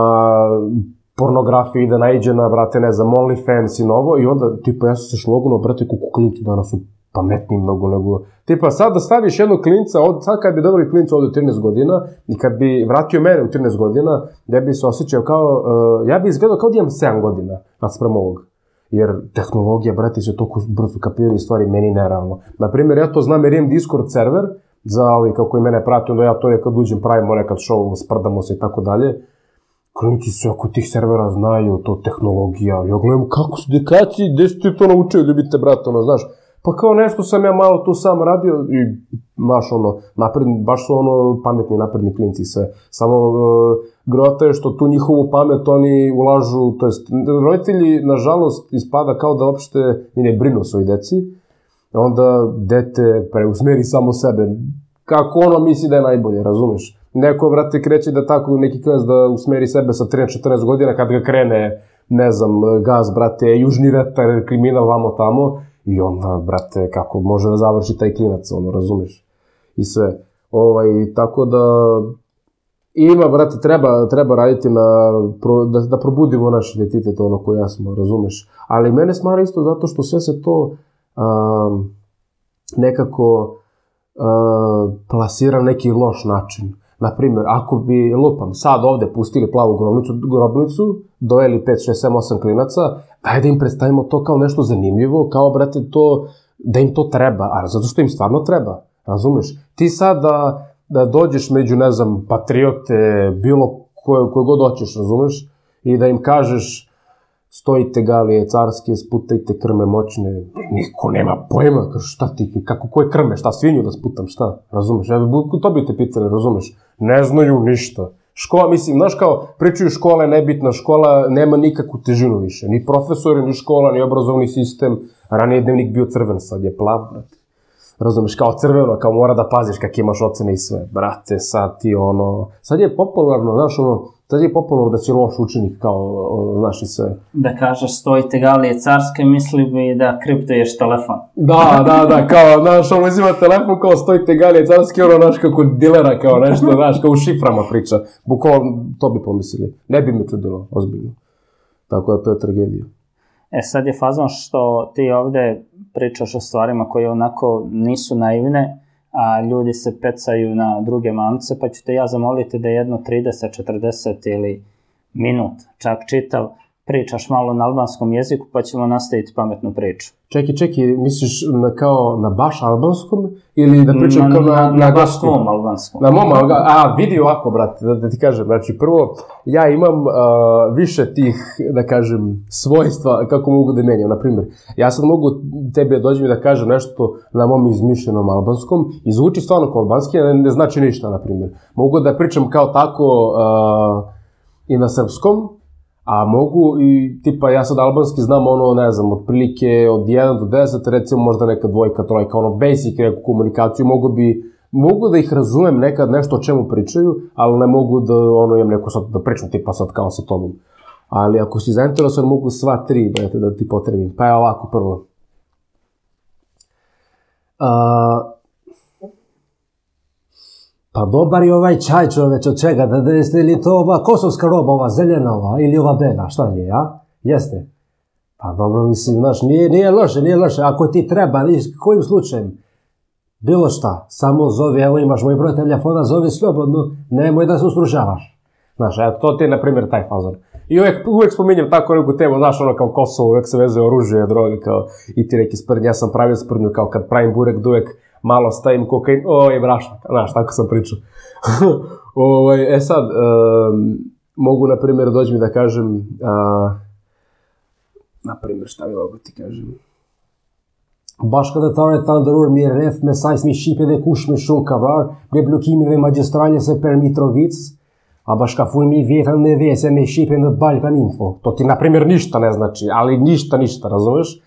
pornografiju, i da naiđe na, brate, ne znam, OnlyFans i novo, i onda, tipa, ja sam se šloguno, brate, kako klinci danas su pametniji mnogo. Tipa, sad da staviš jednog klinca, sad kad bi dobili klinca od 13 godina i kad bi vratio mene u 13 godina, ja bi se osjećao kao, ja bi izgledao kao da imam 7 godina naspram ovog. Jer tehnologija, brate, se toliko brzo kapiraju i stvari meni nerealno. Naprimjer, ja to znam jer imam Discord server za ovi kako i mene prati, onda ja to je kad uđem pravimo nekad show, sprdamo se i tako dalje. Klinci su ako tih servera znaju to tehnologija, ja gledam kako su dekaci, gde su ti to naučio, ljubite brate, ono, znaš. Pa kao nešto sam ja malo tu sam radio i baš ono, baš su ono pametni napredni klinci sve. Samo grota je što tu njihovu pamet oni ulažu, to jest roditelji nažalost ispada kao da uopšte i ne brinu svoji deci. Onda dete preusmeri samo sebe, kako ono misli da je najbolje, razumeš? Neko, brate, kreće da tako neki klinac da usmeri sebe sa 13-14 godina kad ga krene, ne znam, gaz, brate, južni vetar, kriminal, vamo tamo. I onda, brate, kako može da završi taj klinac, ono, razumiš? I sve. Tako da, ima, brate, treba raditi da probudimo naš identitet, ono koje ja smo, razumiš? Ali mene smara isto zato što sve se to nekako plasira neki loš način. Naprimjer, ako bi, lupam, sad ovde pustili Plavu grobnicu, dojeli 5, 6, 7, 8 klinaca, daj da im predstavimo to kao nešto zanimljivo, kao, brate, da im to treba, ali zato što im stvarno treba, razumeš? Ti sad da dođeš među, ne znam, patriote, bilo koje god hoćeš, razumeš? I da im kažeš, stojite galije carske, sputajte krme moćne, niko nema pojma, šta ti, kako, koje krme, šta, svinju da sputam, šta, razumeš, to bi te pitali, razumeš, ne znaju ništa, škola, mislim, znaš kao, pričaju škola je nebitna, škola nema nikakvu težinu više, ni profesori, ni škola, ni obrazovni sistem, ranije dnevnik bio crven, sad je plav, brate, razumeš, kao crveno, kao mora da paziš kak imaš ocene i sve, brate, sad ti ono, sad je popularno, znaš, ono, sad je popularno da si loš učenik, kao, znaš i sve. Da kažeš, stojite galije carske, misli bi da kriptuješ telefon. Da, kao, znaš, ono uzima telefon, kao, stojite galije carske, ono, znaš, kako dilera, kao nešto, znaš, kao u šiframa priča. Bukvalno, to bi pomislili. Ne bi mi čudilo, ozbiljno. Tako da, to je tragedija. E, sad je fazon što ti ovde pričaš o stvarima koje onako nisu naivne, a ljudi se pecaju na druge mamce, pa ću te ja zamoliti da jedno 30, 40 ili minut, čak čitav, pričaš malo na albanskom jeziku, pa ćemo nastaviti pametnu priču. Čeki, misliš kao na baš albanskom ili da pričam kao na baš tvom albanskom? Na mom albanskom, a vidi ovako, brate, da ti kažem, znači prvo, ja imam više tih, da kažem, svojstva kako mogu da menjam, na primjer, ja sad mogu tebi dođem i da kažem nešto na mom izmišljenom albanskom i zvuči stvarno kao albanski, a ne znači ništa, na primjer. Mogu da pričam kao tako i na srpskom, a mogu i, tipa, ja sad albanski znam ono, ne znam, otprilike od 1 do 10, recimo možda neka dvojka, trojka, ono basic neku komunikaciju, mogu da ih razumem nekad nešto o čemu pričaju, ali ne mogu da, ono, imam neko sad da pričam, tipa sad kao sa tobom. Ali ako si zainteresovan, mogu sva tri, brate, da ti potrebim. Pa je ovako prvo. Pa dobar je ovaj čaj, čoveč, od čega, da jeste li to ova kosovska roba, ova zeljena ova, ili ova bela, šta nije, a? Jeste? Pa dobro, mislim, znaš, nije loše, ako ti treba, kojim slučajem, bilo šta, samo zovi, evo imaš moj broj telefona, zovi slobodno, nemoj da se ustružavaš. Znaš, to ti je, na primjer, taj fazor. I uvek spominjem tako neku temu, znaš, ono kao Kosovo, uvek se veze oružje, droge, kao, i ti neki sprdnje, ja sam pravio sprdnju, kao kad pravim burek, duvek, malo stavim kokain, oj, brašna, znaš, tako sam pričao. E sad, mogu, na primjer, dođi mi da kažem, na primjer, šta mi mogu ti kažem? Bashka dhe tare të ndërur me rreth me sajsmi Shqipe dhe kush me shumë kavrar, me blokimin dhe magistraljes e për Mitrovic, a bashka furmi vjetën me vese me Shqipe në Balkaninfo. To ti, na primjer, ništa ne znači, ali ništa, razumeš?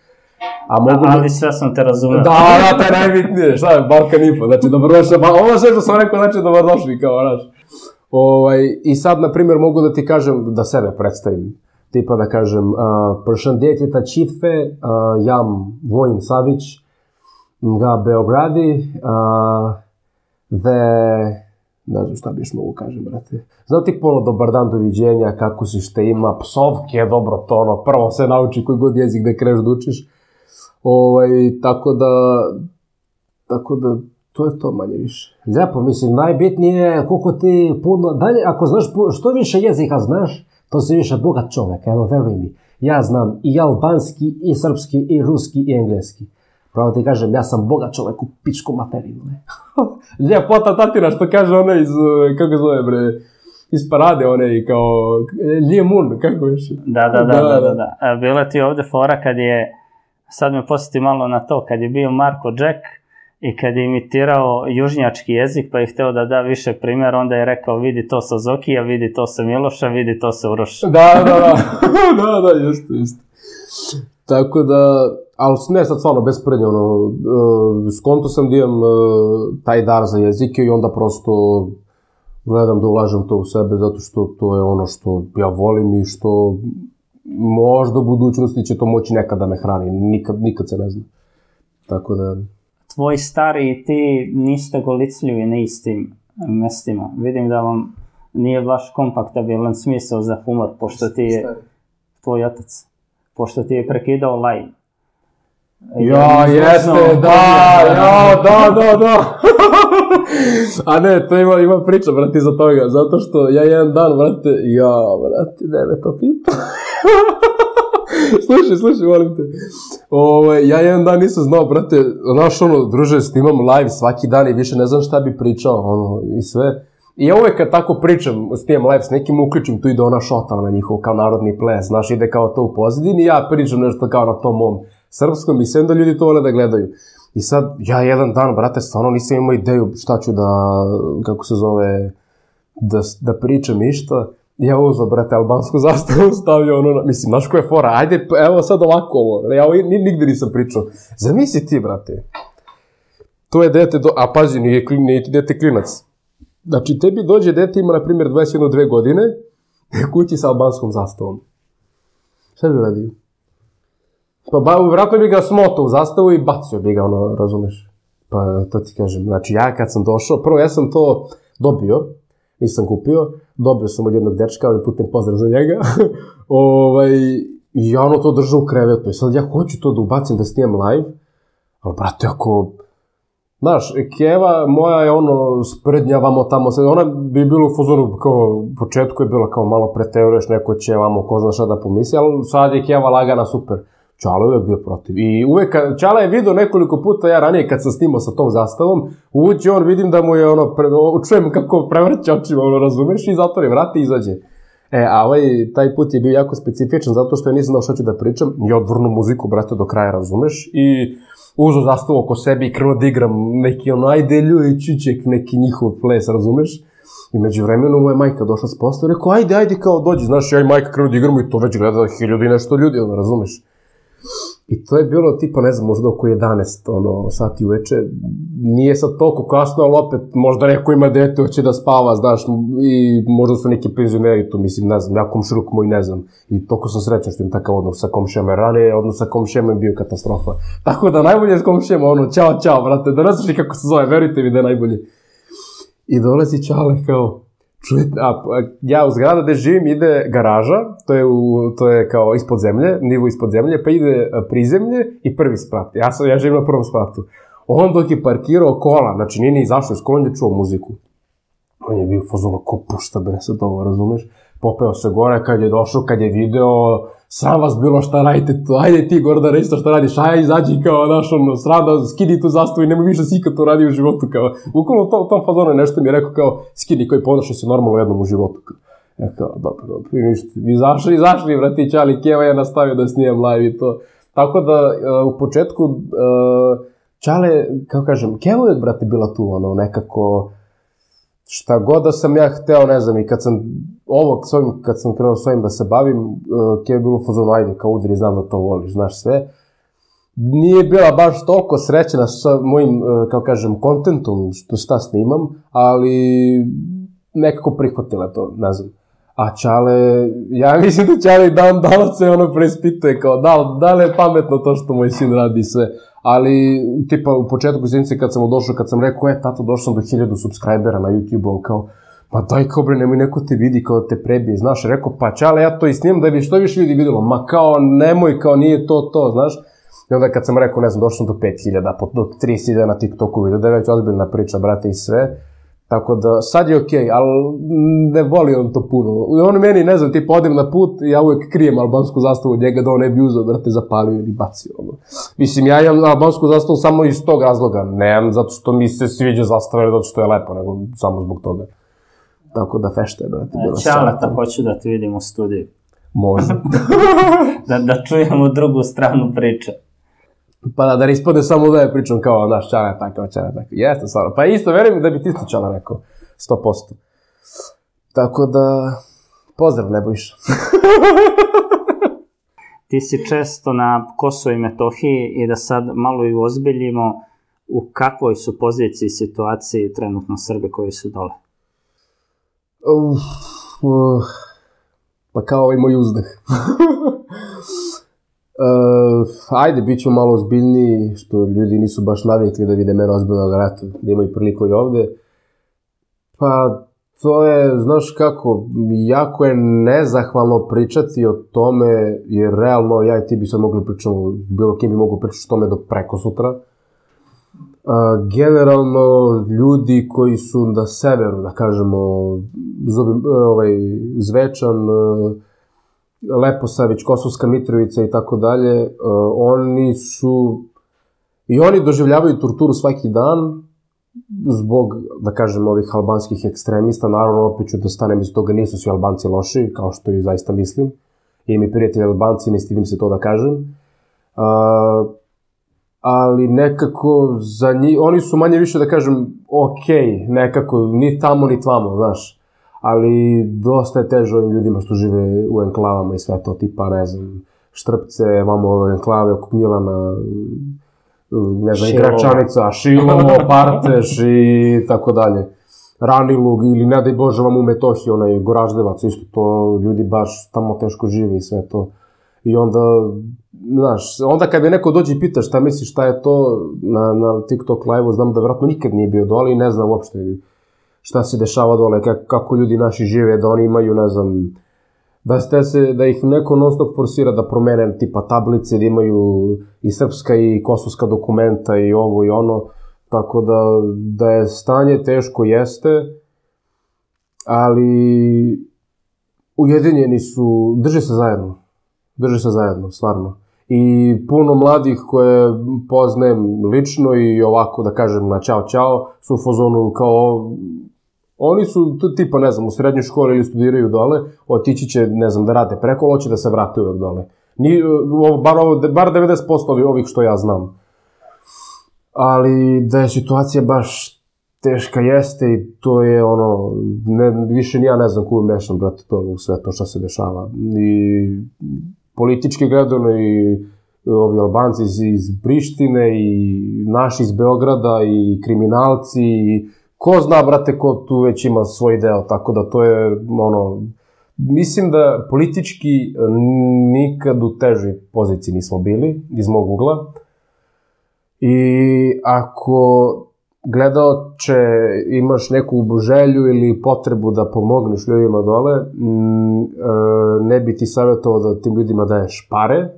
Ali sve sam te razumio. Da, to je najbitnije, šta je, Balkaninfo, znači dobrodošli, ovo sve što sam rekao znači dobrodošli, kao, znaš. I sad, na primjer, mogu da ti kažem, da sebe predstavim, tipa da kažem, përshëndetje të gjithëve, jam Vojin Savić nga Beogradi, dhe, ne znam šta biš mogu kažem, brate. Znam ti puno, dobar dan, doviđenja, kako si, šta ima, psovke, dobro, to ono, prvo se nauči koji god jezik da kreš da učiš. Tako da, to je to manje više. Lijepo, mislim, najbitnije je koliko ti puno, dalje, ako znaš, što više jezika znaš, to si više bogat čovjek, evo, veruj mi. Ja znam i albanski, i srpski, i ruski, i engleski. Pravo ti kažem, ja sam bogat čovjek u pičku materinu. Ljepota tatina, što kaže one iz, kako zove bre, iz parade one i kao, lijemun, kako ješ? Da. Bila ti ovdje fora kad je, sad me posjeti malo na to, kad je bio Marko Jack i kad je imitirao južnjački jezik pa je hteo da da više primjer, onda je rekao vidi to sa Zokija, vidi to sa Miloša, vidi to sa Uroša. Da, jeste. Tako da, ali ne sad stvarno, bez prednje, ono, skonto sam dijem taj dar za jezike i onda prosto gledam da ulažem to u sebe, zato što to je ono što ja volim i što možda u budućnosti će to moći nekad da me hrani, nikad se ne zna. Tako da... Tvoji stari i ti niste golicljivi na istim mestima. Vidim da vam nije baš kompaktabilan smisao za humor, pošto ti je tvoj otac, pošto ti je prekidao lajn. Ja, jeste, da. A ne, to ima priča, brati, za toga, zato što ja jedan dan, brati, ne me to pita. Slušaj, volim te. Ja jedan dan nisam znao, brate, znaš ono, druže, snimam live svaki dan i više ne znam šta bi pričao, ono, i sve. I ja uvek kad tako pričam, snimam live s nekim, uključim tu ide ona šota, ona njihov, kao narodni ples, znaš, ide kao to u pozadini, ja pričam nešto kao na tom mom srpskom i sem da ljudi to vole da gledaju. I sad, ja jedan dan, brate, stvarno nisam imao ideju šta ću da, kako se zove, da pričam išta. Ja uzo, brate, albansku zastavu stavio, ono, mislim, znaš koja je fora, ajde, evo sad ovako ovo, ja nigde nisam pričao. Zamisli ti, brate, to je dete, a pazi, nije dete klinac. Znači, tebi dođe dete, ima, na primjer, 21-2 godine, kući sa albanskom zastavom. Šta bi radio? Pa, vratno bi ga smotao u zastavu i bacio bi ga, ono, razumeš? Pa, to ti kažem, znači, ja kad sam došao, prvo, ja sam to dobio, nisam kupio, dobio sam od jednog dečka, ovim putem pozdrav za njega, i ono to drža u krevetu. I sad ja hoću to da ubacim, da snijem live, ali brate, ako... Znaš, Keva moja je ono, sprednja vamo tamo, ona bi bila u fuzonu, kao, u početku je bila kao malo preteoruješ, neko će vamo, ko zna šta da pomisli, ali sad je Keva lagana, super. Čala je uvek bio protiv. I uvek, Čala je vidio nekoliko puta, ja ranije kad sam snimao sa tom zastavom, uđe on, vidim da mu je ono, čujem kako prevrće očima, ono, razumeš, i zatvori vrati i izađe. A taj put je bio jako specifičan, zato što ja nisam znao šta ću da pričam, ja odvrnu muziku, brate, do kraja, razumeš, i uzo zastavu oko sebi i krenuo da igram neki, ono, ajde ljuj, čiček, neki njihov ples, razumeš. I među vremenu moja majka došla s posla i rekao, ajde, kao dođi, znaš, ja i majka krenuo da igramo i to već gleda hiljadu i nešto ljudi, ono, razumeš. I to je bilo tipa, ne znam, možda oko 11, ono, sati uveče, nije sad toliko kasno, ali opet možda neko ima dete, hoće da spava, znaš, i možda su neki penzioneri tu, mislim, ne znam, ja komšiluk moj ne znam, i toliko sam srećan što im takav odnos sa komšijama, ranije odnos sa komšijama je bio katastrofa, tako da najbolje je s komšijama, ono, čao, brate, da ne znaš li kako se zove, verujte mi da je najbolje. I dolazi Čale kao... Ja u zgrada gde živim ide garaža, to je kao ispod zemlje, nivo ispod zemlje, pa ide prizemlje i prvi sprat. Ja živim na prvom spratu. On dok je parkirao kola, znači nije ni izašao iz kola, on je čuo muziku. On je bio fazona, ko pušta bre sad ovo, razumeš? Popeo se gore, kad je došao, kad je video, sram vas bilo šta radite tu, ajde ti Gordan, reći šta radiš, ajde izađi kao naš ono, sram da skidi tu zastavu i nemoj više sika to radi u životu kao. Ukolo u tom fazonu nešto mi je rekao kao, skidi koji ponašaj se normalno jednom u životu kao. Ja kao, dobro, i ništa, izašli vratić, ali Keva je nastavio da snijem live i to. Tako da, u početku, Čale, kao kažem, Keva je brate bila tu, ono, nekako... Šta god da sam ja hteo, ne znam, i kad sam krenuo s ovim da se bavim, Keva je bilo fazonu, ajde, kao udri, znam da to voliš, znaš sve. Nije bila baš toliko srećena sa mojim, kao kažem, kontentom, što šta snimam, ali nekako prihvatila to, ne znam. A Čale, ja mislim da Čale da se ono preispituje, kao da li je pametno to što moj sin radi sve. Ali, tipa, u početku sedmice kad sam mu došao, kad sam rekao, tato, došao sam do 1000 subscribera na YouTube, on kao, pa daj kao bre, nemoj neko te vidi, kao te prebije, znaš, rekao, pa Čale, ja to i snimam da bi što više ljudi vidjelo, ma kao, nemoj, kao, nije to, znaš. I onda kad sam rekao, ne znam, došli sam do 5000, do 3000 na TikToku video, da je već ozbiljna priča, brate, i sve. Tako da, sad je okej, ali ne voli on to puno. On meni, ne znam, tipa, odim na put i ja uvijek krijem albansku zastavu od njega da on ne bi uzeo, brate, zapalio ili bacio. Mislim, ja imam albansku zastavu samo iz tog razloga. Nemam, zato što mi se sviđa zastava, zato što je lepo, nego samo zbog toga. Tako da, fešta je, brate. Čalata, hoću da ti vidim u studiju. Može. Da čujemo drugu stranu priče. Pa da, da ispade samo da je pričam kao naš čana tako, čana tako. Jeste, stvarno. Pa isto, verujem da bi ti isto čana rekao. 100%. Tako da, pozdrav, Nebojša. Ti si često na Kosovo i Metohiji i da sad malo i ozbiljimo u kakvoj su poziciji situaciji trenutno Srbi koji su dole. Pa kao i moj uzdah. Ajde, bit ću malo ozbiljniji, što ljudi nisu baš navikli da vide mene ozbiljnog rata, da imaju priliku i ovde. Pa, to je, znaš kako, jako je nezahvalno pričati o tome, jer realno ja i ti bi sad mogli pričati, bilo kim bi mogu pričati o tome do preko sutra. Generalno, ljudi koji su na severu, da kažemo, Zvečan, Lepo Savić, Kosovska, Mitrovica i tako dalje, oni su, i oni doživljavaju torturu svaki dan zbog, da kažem, ovih albanskih ekstremista. Naravno, opet ću da stanem iz toga, nisu svi Albanci loši, kao što i zaista mislim. I mi prijatelji Albanci, ne stidim se to da kažem. Ali nekako, za njih, oni su manje više, da kažem, okej, nekako, ni tamo, ni tvamo, znaš. Ali dosta je teže ovim ljudima što žive u enklavama i sve to, tipa, ne znam, Štrpce, imamo ove enklave oko Miljana, ne znam, Gračanica, Šilovo, Parteš i tako dalje. Ranilug ili, ne daj Bože, vam u Metohiji, onaj Goraždevac, isto to, ljudi baš tamo teško žive i sve to. I onda, znaš, onda kad mi neko dođe i pita šta misliš, šta je to na TikTok live-u, znam da vjerojatno nikad nije bio dole i ne znam uopšte šta se dešava dole, kako ljudi naši žive, da oni imaju, ne znam, da ih neko non stop forsira da promene tipa tablice, da imaju i srpska i kosovska dokumenta i ovo i ono, tako da je stanje teško, jeste, ali ujedinjeni su, drže se zajedno, stvarno. I puno mladih koje poznajem lično i ovako, da kažem, na čao čao, su u fazonu kao... Oni su, tipa, ne znam, u srednjoj školi ili studiraju dole, otići će, ne znam, da rade preko, hoće da se vrate uvek dole. Bar 90% ovih što ja znam. Ali da je situacija baš teška, jeste, i to je ono... Više ni ja ne znam koju mešam, brate, to u sve to što se dešava. I politički gledano i ovi Albanci iz Prištine i naši iz Beograda i kriminalci i... Ko zna, brate, ko tu već ima svoj deo, tako da to je, ono... Mislim da politički nikad u težoj poziciji nismo bili, iz mog ugla. I ako gledaoče imaš neku želju ili potrebu da pomogneš ljudima dole, ne bi ti savjetovao da tim ljudima daješ pare,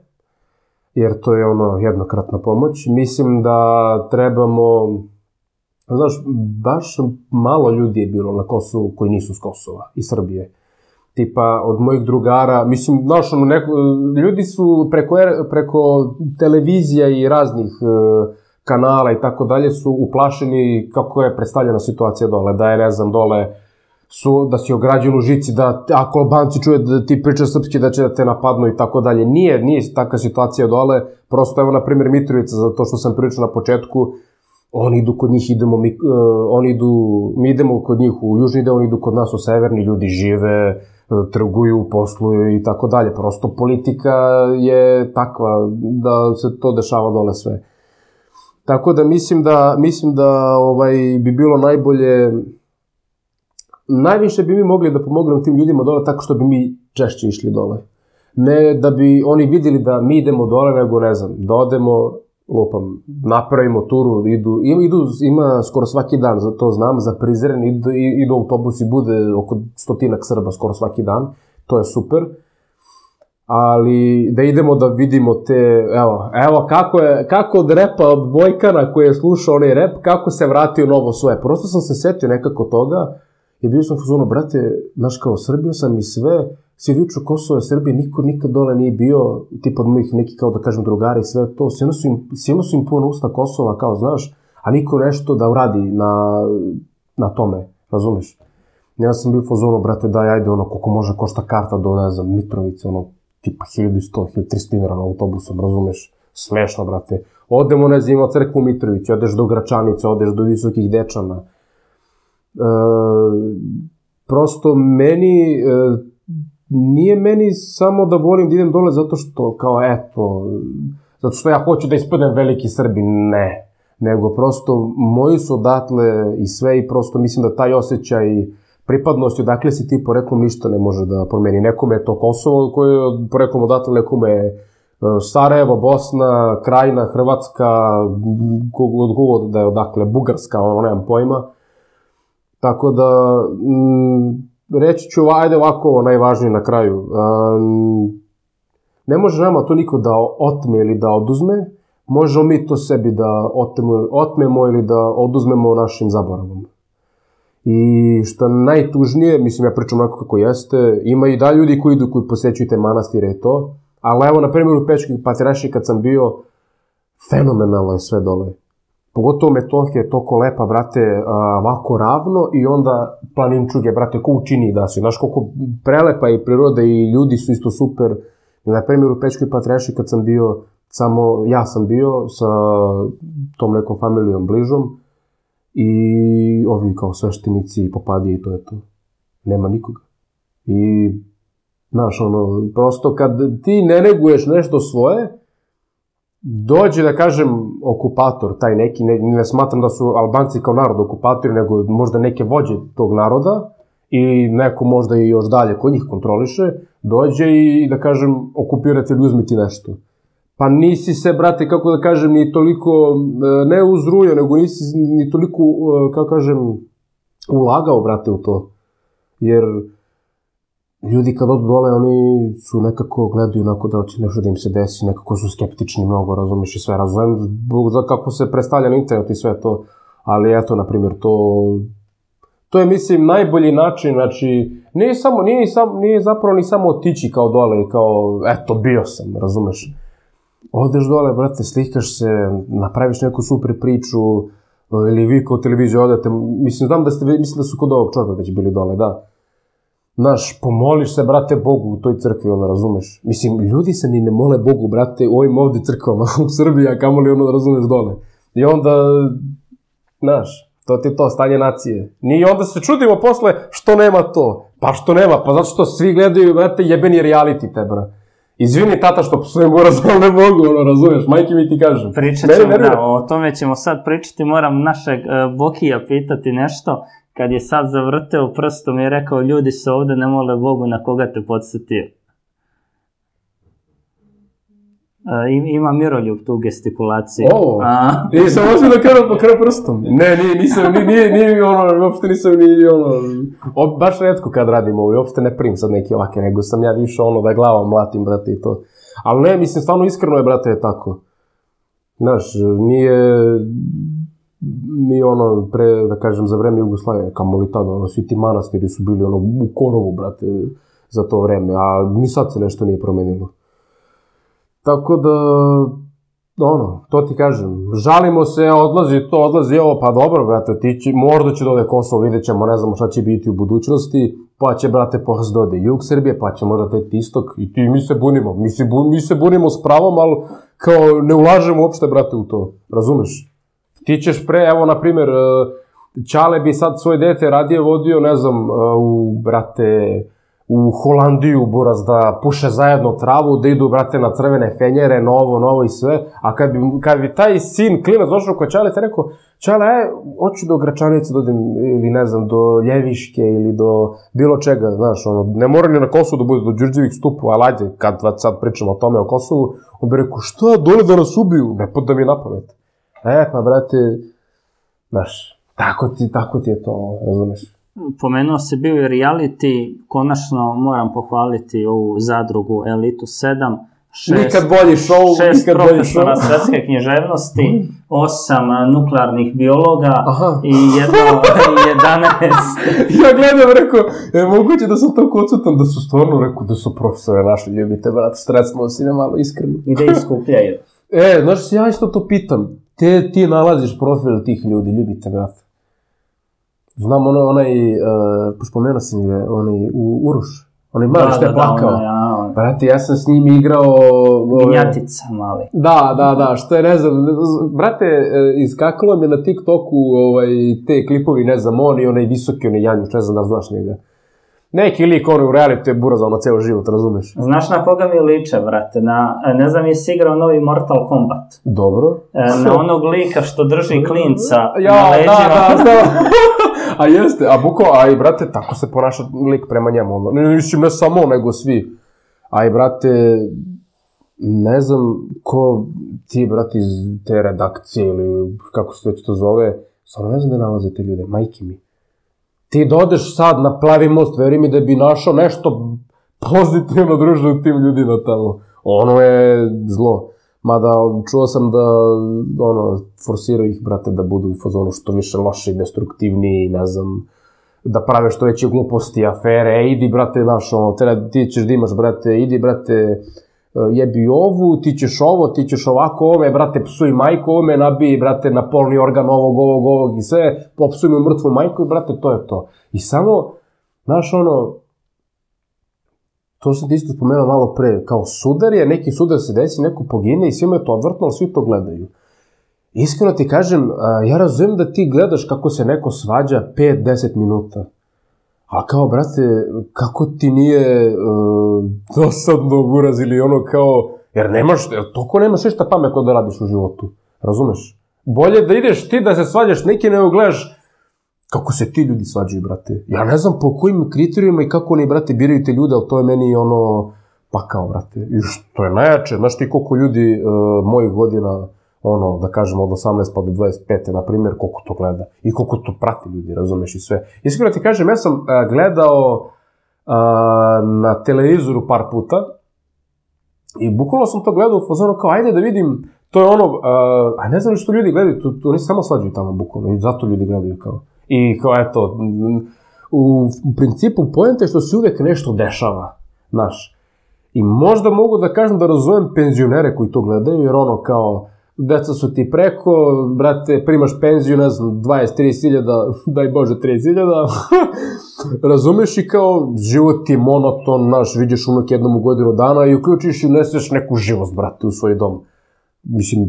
jer to je ono jednokratna pomoć. Mislim da trebamo... Znaš, baš malo ljudi je bilo na Kosovu koji nisu s Kosova i Srbije. Tipa, od mojih drugara, mislim, znaš, ljudi su preko televizija i raznih kanala i tako dalje su uplašeni kako je predstavljena situacija dole. Da je, ne znam, dole su, da si ograđen u žici, da ako Albanci čuje da ti pričaš srpski da će da te napadnu i tako dalje. Nije takva situacija dole. Prosto, evo, na primjer, Mitrovica, za to što sam pričao na početku, mi idemo kod njih u južni deo, oni idu kod nas u severni, ljudi žive, trguju, posluju i tako dalje. Prosto politika je takva da se to dešava dole sve. Tako da mislim da bi bilo najbolje, najviše bi mi mogli da pomognemo tim ljudima dole tako što bi mi češće išli dole. Ne da bi oni vidjeli da mi idemo dole, nego ne znam, da odemo... lupam, napravimo turu, idu, ima skoro svaki dan, to znam, za Prizren, idu autobusi, bude oko 100-ak Srba skoro svaki dan, to je super, ali da idemo da vidimo te, evo kako od repa od Vojkana koji je slušao onaj rep, kako se vratio novo svoje, prosto sam se setio nekako toga i bio sam fuzono, brate, znaš kao Srbiju sam i sve, svi viču Kosovo i Srbije, niko nikad dole nije bio, tipa mojih neki kao da kažem drugari i sve to, sjeno su im puno usta Kosova kao, znaš, a niko nešto da uradi na tome, razumiš? Ja sam bio fuzono, brate, daj, ajde, ono, koliko može košta karta do, ne znam, Mitrovice, ono, tipa 1100, 1300 dinara na autobusom, razumeš? Smešno, brate. Odemo, ne znam, ima crkvu Mitrovici, odeš do Gračanice, odeš do Visokih Dečana. Prosto, meni, nije meni samo da volim da idem dole zato što, kao, eto, zato što ja hoću da ispadnem veliki Srbin, ne. Nego, prosto, moji su odatle i sve i prosto mislim da taj osjećaj pripadnosti, odakle si ti poreklom ništa ne može da promeni. Nekome je to Kosovo koje je poreklom odatle, nekome je Sarajevo, Bosna, Krajina, Hrvatska, od kogod da je odakle, Bugarska, ono nemam pojma. Tako da, reći ću, ajde ovako, najvažnije na kraju. Ne može nama to niko da otme ili da oduzme, možemo mi to sebi da otmemo ili da oduzmemo našim zaboravom. I što najtužnije, mislim ja pričam onako kako jeste, ima i da ljudi koji idu, koji posećuju te manastire i to, ali evo na primjer u Pečkih Patrijaršiji kad sam bio, fenomenalno je sve dole. Pogotovo Metohija je toko lepa, brate, ovako ravno i onda planinčuge, brate, ko učini da si, znaš koliko prelepa i priroda i ljudi su isto super. Na primjer u Pečkih Patrijaršiji kad sam bio, samo ja sam bio sa tom nekom familijom bližom, i ovi kao sveštenici i popadije i to je to. Nema nikoga. I, znaš, ono, prosto kad ti ne neguješ nešto svoje, dođe, da kažem, okupator, taj neki, ne smatram da su Albanci kao narod okupatori, nego možda neke vođe tog naroda, i neko možda i još dalje ko njih kontroliše, dođe i, da kažem, okupirati ili uzmiti nešto. Pa nisi se, brate, kako da kažem, ni toliko, ne uzrujao, nego nisi ni toliko, kako kažem, ulagao, brate, u to. Jer ljudi kad odu dole, oni su nekako gledaju onako da će nešto da im se desi, nekako su skeptični mnogo, razumiš i sve, razumem, za kako se predstavlja na internetu i sve to. Ali eto, na primjer, to je, mislim, najbolji način, znači, nije zapravo ni samo otići kao dole i kao, eto, bio sam, razumeš. Odeš dole, brate, slikaš se, napraviš neku super priču, ili vi kao televiziju odete, mislim da su kod ovog čorba već bili dole, da. Znaš, pomoliš se, brate, Bogu u toj crkvi, ono, razumeš? Mislim, ljudi se ni ne mole Bogu, brate, u ovim ovdje crkvama, u Srbiji, a kamo li ono, razumeš, dole. I onda, znaš, to ti je to, stanje nacije. I onda se čudimo posle, što nema to? Pa što nema, pa zato što svi gledaju, brate, jebeni reality te, brate. Izvini, tata, što posljedno razumem ne mogu, ono, razumeš, majke mi ti kažem. Pričat ćemo, da, o tome ćemo sad pričati, moram našeg Bokija pitati nešto, kad je sad zavrteo prstom i rekao, ljudi se ovde ne mole Bogu, na koga te podsjetio. Ima miroljub tu gestikulaciju. O, nisam ozbiljno krao prstom. Ne, nisam, baš redko kad radim ovo i uopšte ne primim sad neki ovake, nego sam ja više ono da glavom mlatim, brate, i to. Ali ne, mislim, stvarno iskreno je, brate, je tako. Znaš, nije ono, pre, da kažem, za vreme Jugoslavije, kamoli tada, ono, svi ti manastiri su bili, ono, u korovu, brate, za to vreme, a ni sad se nešto nije promenilo. Tako da, ono, to ti kažem, žalimo se, odlazi ovo, pa dobro, brate, možda će dode Kosovo, vidjet ćemo, ne znamo šta će biti u budućnosti, pa će, brate, posle dode jug Srbije, pa će možda teti istok, i ti mi se bunimo, s pravom, ali kao ne ulažemo uopšte, brate, u to, razumeš? Ti ćeš evo, na primjer, Čale bi sad svoje dete radije vodio, ne znam, u, brate, u Holandiju, buraz, da puše zajedno travu, da idu, brate, na crvene fenjere, novo i sve, a kad bi taj sin klinac došao kod Čale, te rekao, Čale, hoću do Gračanice da odem, ili ne znam, do Ljeviške, ili do bilo čega, znaš, ono, ne mora ni na Kosovu da bude, do Đurđevih stupu, ali ajde, kad sad pričamo o tome, o Kosovu, on bi rekao, šta, dole da nas ubiju, ne pod da mi je napamet. Pa, brate, znaš, tako ti je to, razumeš. pomenuo si bio i reality, konačno moram pohvaliti ovu zadrugu Elitu 7, šest profesora svetske književnosti, 8 nuklearnih biologa i 11... Ja gledam, rekao, moguće da sam to kocutan, da su stvarno, rekao, da su profesore našli, ljubite, brat, stresno si ne malo iskreno. I da iskupljaju. E, znaš, ja isto to pitam, ti nalaziš profil tih ljudi, ljubite, brat. Znam, onaj, spomenuo si mi, onaj, u Uruš. Onaj mali što je plakao. Brate, ja sam s njim igrao... Vinjatica mali. Da, što je, ne znam, brate, iskakalo mi na TikToku te klipovi, ne znam, on i onaj visoki, onaj Janjuš, ne znam da znaš njega. Neki lik, ono u realitu je burazao ono ceo život, razumeš? Znaš na koga mi liče, brate, ne znam jesi igrao novi Mortal Kombat. Dobro. Na onog lika što drži klinca na leđima. A jeste, a buko, aj brate, tako se ponaša lik prema njemu. Nisim ne samo, nego svi. Aj brate, ne znam ko ti, brate, iz te redakcije ili kako se već to zove, stvarno ne znam da nalaze te ljude, majke mi. Ti dodeš sad na Plavi most, veri mi da bi našao nešto pozitivno družno u tim ljudima tamo. Ono je zlo. Mada čuo sam da forsiraju ih, brate, da budu u fazonu što više loši, destruktivni, ne znam, da prave što veće gluposti, afere, idi, brate, znaš, ti ćeš da imaš, brate, idi, brate, jebi ovu, ti ćeš ovo, ti ćeš ovako ovome, brate, psuj majku ovome, nabij, brate, na polni organ ovog i sve, popsuj mi mrtvu majku i, brate, to je to. I samo, znaš, to sam ti isto spomenuo malo pre, kao sudar je, neki sudar se desi, neko pogine i svima je to odvrtno, ali svi to gledaju. Iskreno ti kažem, ja razumijem da ti gledaš kako se neko svađa 5-10 minuta. A kao, brate, kako ti nije dosadno buraz ili ono kao, jer nemaš, toliko nemaš ništa pametno da radiš u životu, razumeš? Bolje da ideš ti da se svađaš, neki ne ogledaš kako se ti ljudi svađaju, brate. Ja ne znam po kojim kriterijima i kako oni, brate, biraju te ljude, ali to je meni ono, pa kao, brate, i što je najjače, znaš ti koliko ljudi mojih godina, ono, da kažemo, od 18 pa do 25, na primjer, koliko to gleda i koliko to prati ljudi, razumeš i sve. Iskreno ti kažem, ja sam gledao na televizoru par puta i bukvalno sam to gledao u fazonu kao, ajde da vidim, to je ono, a ne znam što ljudi gledaju, oni samo svađaju tamo bukvalno i zato ljudi gledaju kao. I kao, eto, u principu poenta je što se uvek nešto dešava, znaš. I možda mogu da kažem da razumem penzionere koji to gledaju, jer ono kao, deca su ti preko, brate, primaš penziju, ne znam, 20-30 hiljada, daj Bože, 30 hiljada, razumeš i kao, život ti je monoton, znaš, vidiš umak jednom u godinu dana i uključiš i uneseš neku živost, brate, u svoj dom. Mislim,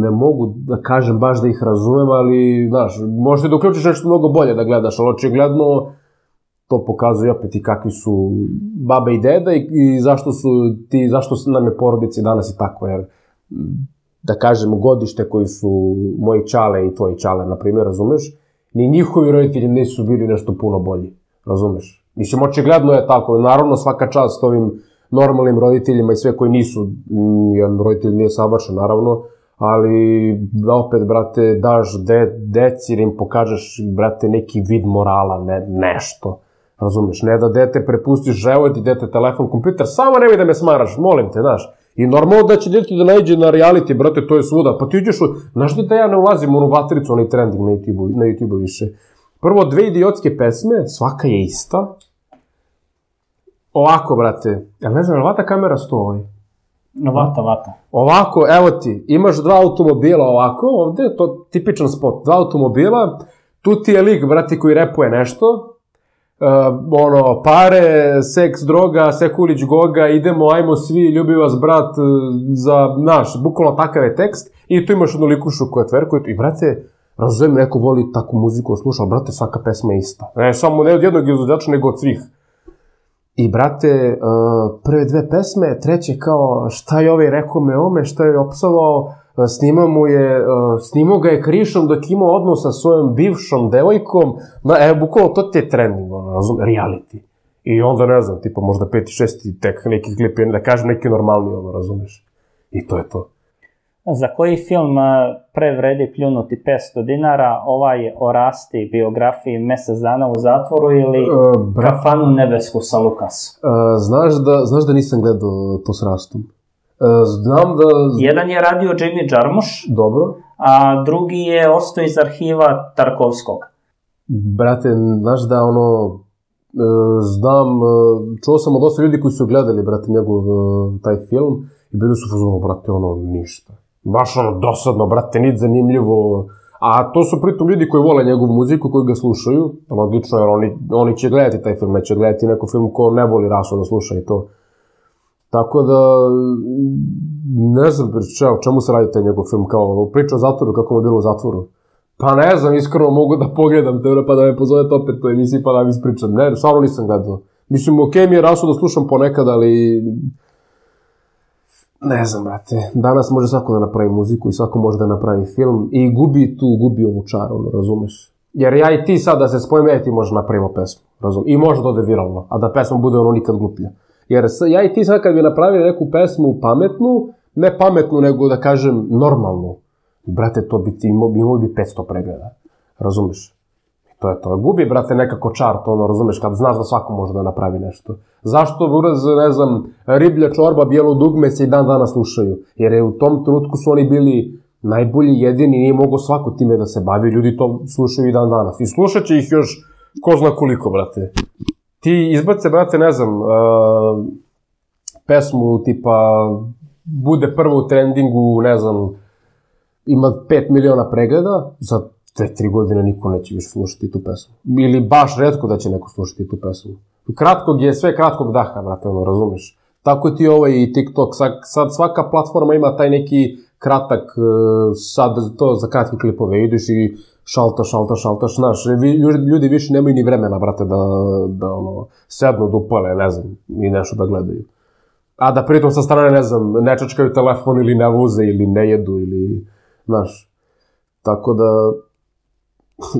ne mogu da kažem baš da ih razumem, ali, znaš, možete da uključiš nešto mnogo bolje da gledaš, ali očigledno to pokazuje opet i kakvi su baba i deda i zašto nam je porodici danas i tako, jer, da kažem, godište koji su moji čale i tvoji čale, na primjer, razumeš, ni njihovi roditelji nisu bili nešto puno bolji, razumeš. Mislim, očigledno je tako, naravno svaka čast ovim normalnim roditeljima i sve koji nisu, jedan roditelj nije savršen, naravno, ali da opet, brate, daš deci ili im pokažeš, brate, neki vid morala, nešto, razumeš, ne da dete prepustiš, evo ti dete telefon, kompjuter, samo nemoj da me smaraš, molim te, znaš, i normalno da će djeti da naiđe na reality, brate, to je svuda, pa ti uđeš, znaš li da ja ne ulazim u onu vatricu, onaj trending na YouTube-u više. Prvo, 2 idiotske pesme, svaka je ista. Ovako, brate, ja ne znam, vata kamera sto ovaj. Vata. Ovako, evo ti, imaš 2 automobila ovako, ovde, to je tipičan spot, 2 automobila, tu ti je lik, brate, koji repuje nešto, ono, pare, seks, droga, sekulić, goga, idemo, ajmo svi, ljubi vas, brat, za, znaš, bukvalno takav je tekst, i tu imaš jednu likušu koja tverkuje, i brate, razumijem, neko voli takvu muziku, slušao, brate, svaka pesma je ista. Ne, samo ne od jednog izvođača, nego od svih. I, brate, prve 2 pesme, treće kao, šta je ovaj rekao me ome, šta je opsovao, snimao ga je krišom dok imao odnos sa svojom bivšom devojkom, evo, bukvalo, to ti je trending, razum, reality. I onda, ne znam, tipa, možda 5-6 tek nekih klipa, da kažem, neki normalni, razumeš. I to je to. za koji film pre vredi pljunuti 500 dinara, ovaj o rasti biografiji mjesec dana u zatvoru ili Kafanu nebesku sa Lukasom? Znaš da nisam gledao to s rastom. Znam da... Jedan je radio Jimmy Jarmusch, a drugi je ostao iz arhiva Tarkovskog. Brate, znaš da ono... Znam, čuo sam od dosta ljudi koji su gledali, brate, njegov taj film i bili su fuzonu, brate, ono, ništa. Baš ono, dosadno, brate, niti zanimljivo. A to su pritom ljudi koji vole njegovu muziku, koji ga slušaju. Logično, jer oni će gledati taj film, neće gledati neko film ko ne voli raso da sluša i to. Tako da, ne znam o čemu se radi taj njegov film, kao priča o zatvoru, kako mu je bilo u zatvoru. Pa ne znam, iskreno mogu da pogledam te, pa da me pozovete opet u emisiji, pa da mi ispričam. Ne, stvarno nisam gledao. Mislim, okej mi je raso da slušam ponekad, ali... Ne znam, brate. Danas može svako da napravi muziku i svako može da napravi film. I gubi ovu čaru, razumeš? Jer ja i ti sad da se spojim, ja i ti možda napravimo pesmu, razumeš? I možda da ode viralno, a da pesma bude ono nikad gluplja. Jer ja i ti sad kad bi napravili neku pesmu pametnu, ne pametnu, nego da kažem normalnu, brate, to bi ti imao bi 500 pregleda, razumeš? To je to. Gubi, brate, nekako čart, ono, razumeš, kad znaš da svako može da napravi nešto. Zašto buraz, ne znam, riblja čorba, bijelo dugme se i dan danas slušaju? Jer je u tom trenutku su oni bili najbolji, jedini, nije mogo svako time da se bavi, ljudi to slušaju i dan danas. I slušat će ih još ko zna koliko, brate. Ti izbace, brate, ne znam, pesmu tipa bude prvo u trendingu, ne znam, ima 5 miliona pregleda, za 3 godine niko neće više slušati tu pesmu. Ili baš redko da će neko slušati tu pesmu. Kratkog je sve kratkog daha, brate, ono, razumiš? Tako ti ovo i TikTok, sad svaka platforma ima taj neki kratak, sad to za kratke klipove, ideš i šaltaš, znaš, ljudi više nemaju ni vremena, brate, da sednu, dupale, ne znam, i nešto da gledaju. A da pritom sa strane, ne znam, ne čačkaju telefon ili ne voze ili ne jedu ili, znaš, tako da...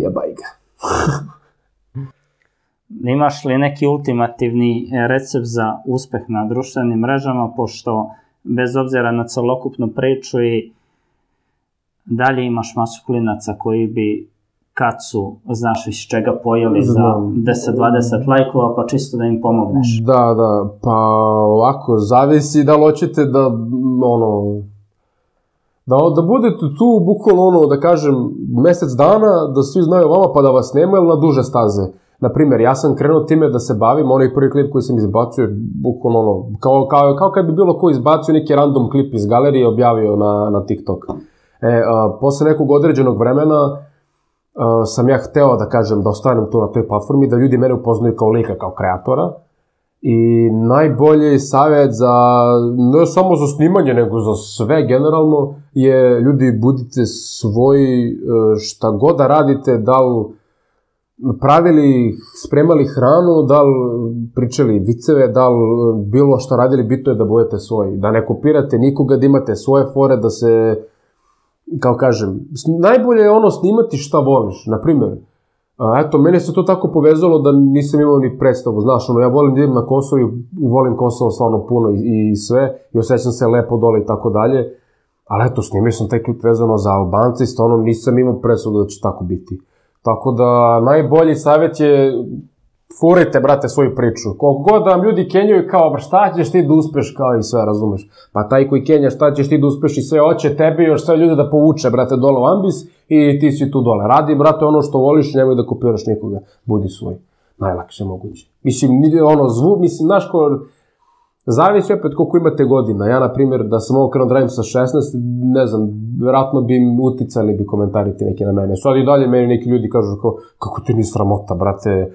Jebaj ga. Imaš li neki ultimativni recept za uspeh na društvenim mrežama, pošto bez obzira na celokupnu priču i dalje imaš masu klinaca koji bi kacu, znaš iz čega pojeli za 10-20 lajkova, pa čisto da im pomogneš. Da, pa ovako, zavisi da li hoćete da, ono... Da budete tu, bukvalno ono, da kažem, mesec dana, da svi znaju vama, pa da vas nema, ili na duže staze. Naprimjer, ja sam krenuo time da se bavim, onaj prvi klip koji sam izbacio, bukvalno ono, kao kad bi bilo ko izbacio neki random klip iz galerije i objavio na TikTok. Posle nekog određenog vremena sam ja hteo, da kažem, da ostanem tu na toj platformi, da ljudi mene upoznaju kao lika, kao kreatora. I najbolji savjet za, ne samo za snimanje, nego za sve generalno, je ljudi budite svoji, šta god da radite, da li pravili, spremali hranu, da li pričali viceve, da li bilo što radili, bitno je da budete svoji. Da ne kopirate nikoga, da imate svoje fore, da se, kao kažem, najbolje je ono snimati šta voliš, na primjer. Eto, meni se to tako povezalo da nisam imao ni predstavu, znaš, ono, ja volim da idem na Kosovo i volim Kosovo stvarno puno i sve, i osjećam se lepo dole i tako dalje, ali eto, snimio sam taj klip vezano za Albance i stvarno nisam imao predstavu da će tako biti. Tako da, najbolji savjet je, furajte, brate, svoju priču. Koliko god da vam ljudi kenjaju kao, šta ćeš ti da uspeš, kao i sve, razumeš? Pa taj koji kenja, šta ćeš ti da uspeš i sve, hoće tebe još sve ljude da povuče, brate, dole u ambis i ti si tu dole. Radi, brate, ono što voliš, nemoj da kopiraš nikoga. Budi svoj. Najlakše moguće. Mislim, ono, mislim, znaš ko... Zavisi opet koliko imate godina. Ja, na primjer, da sam ovo krenuo da radim sa 16, ne znam, vjerojatno bi im uticali bi komentariti neki na mene. Sad i dalje meni neki ljudi kažu kao, kako ti ni sramota, brate,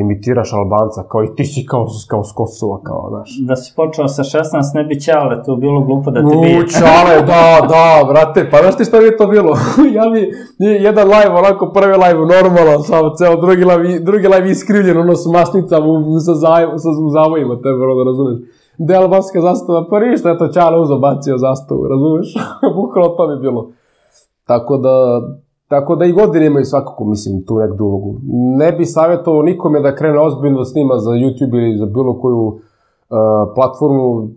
imitiraš Albanca, kao i ti si kao s Kosova, kao, znaš. Da si počeo sa 16, ne bi Ćale, to bilo glupo da ti bi... Ćale, da, brate, pa znaš ti šta bi to bilo? Ja bi jedan live, onako prvi live normalan, samo ceo, drugi live iskrivljen, ono s masnicama u zavojima, te vrlo da razumeš. Gde je albanska zastava, pa ništa, eto Ćale uzo bacio zastavu, razumeš? Bukvalno to bi bilo. Tako da i godine imaju svakako, mislim, tu nekdu ulogu. Ne bi savjetovao nikome da krene ozbiljno da snima za YouTube ili za bilo koju platformu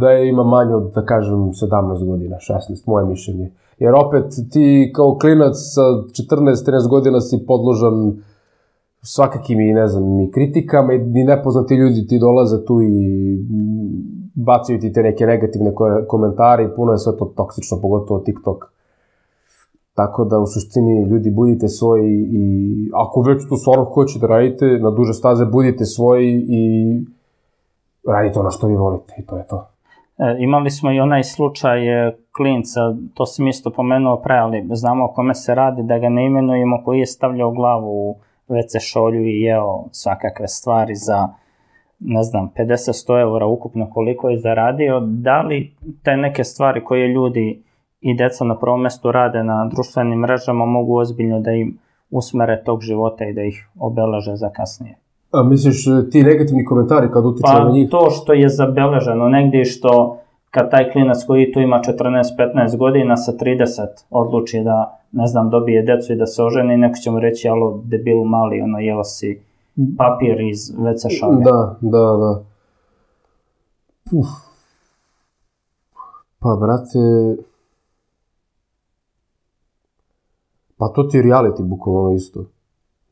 da je ima manje od, da kažem, 17 godina, 16, moje mišljenje. Jer opet ti kao klinac sa 14-13 godina si podložan svakakim i, ne znam, i kritikama i nepoznati ljudi ti dolaze tu i bacaju ti te neke negativne komentari, puno je sve to toksično, pogotovo TikTok. Tako da u suštini ljudi budite svoji i ako već tu stvarno hoćete da radite, na duže staze budite svoji i radite ono što vi volite i to je to. Imali smo i onaj slučaj klinca, to sam isto pomenuo pre, ali znamo o kome se radi, da ga ne imenujemo, koji je stavljao glavu u WC šolju i jeo svakakve stvari za, ne znam, 50–100 eura ukupno koliko je zaradio. Da li te neke stvari koje ljudi i deca na prvom mestu rade na društvenim mrežama mogu ozbiljno da im usmere tog života i da ih obeleže za kasnije? A misliš ti negativni komentari kad utiču na njih? Pa to što je zabeleženo negdje, što kad taj klinac koji tu ima 14–15 godina sa 30 odluči da, ne znam, dobije decu i da se oženi, neko će mu reći, alo, debilu mali, ono, jeo si papir iz WC šolje. Da. Pa, brate, pa to ti je reality, bukvalno isto.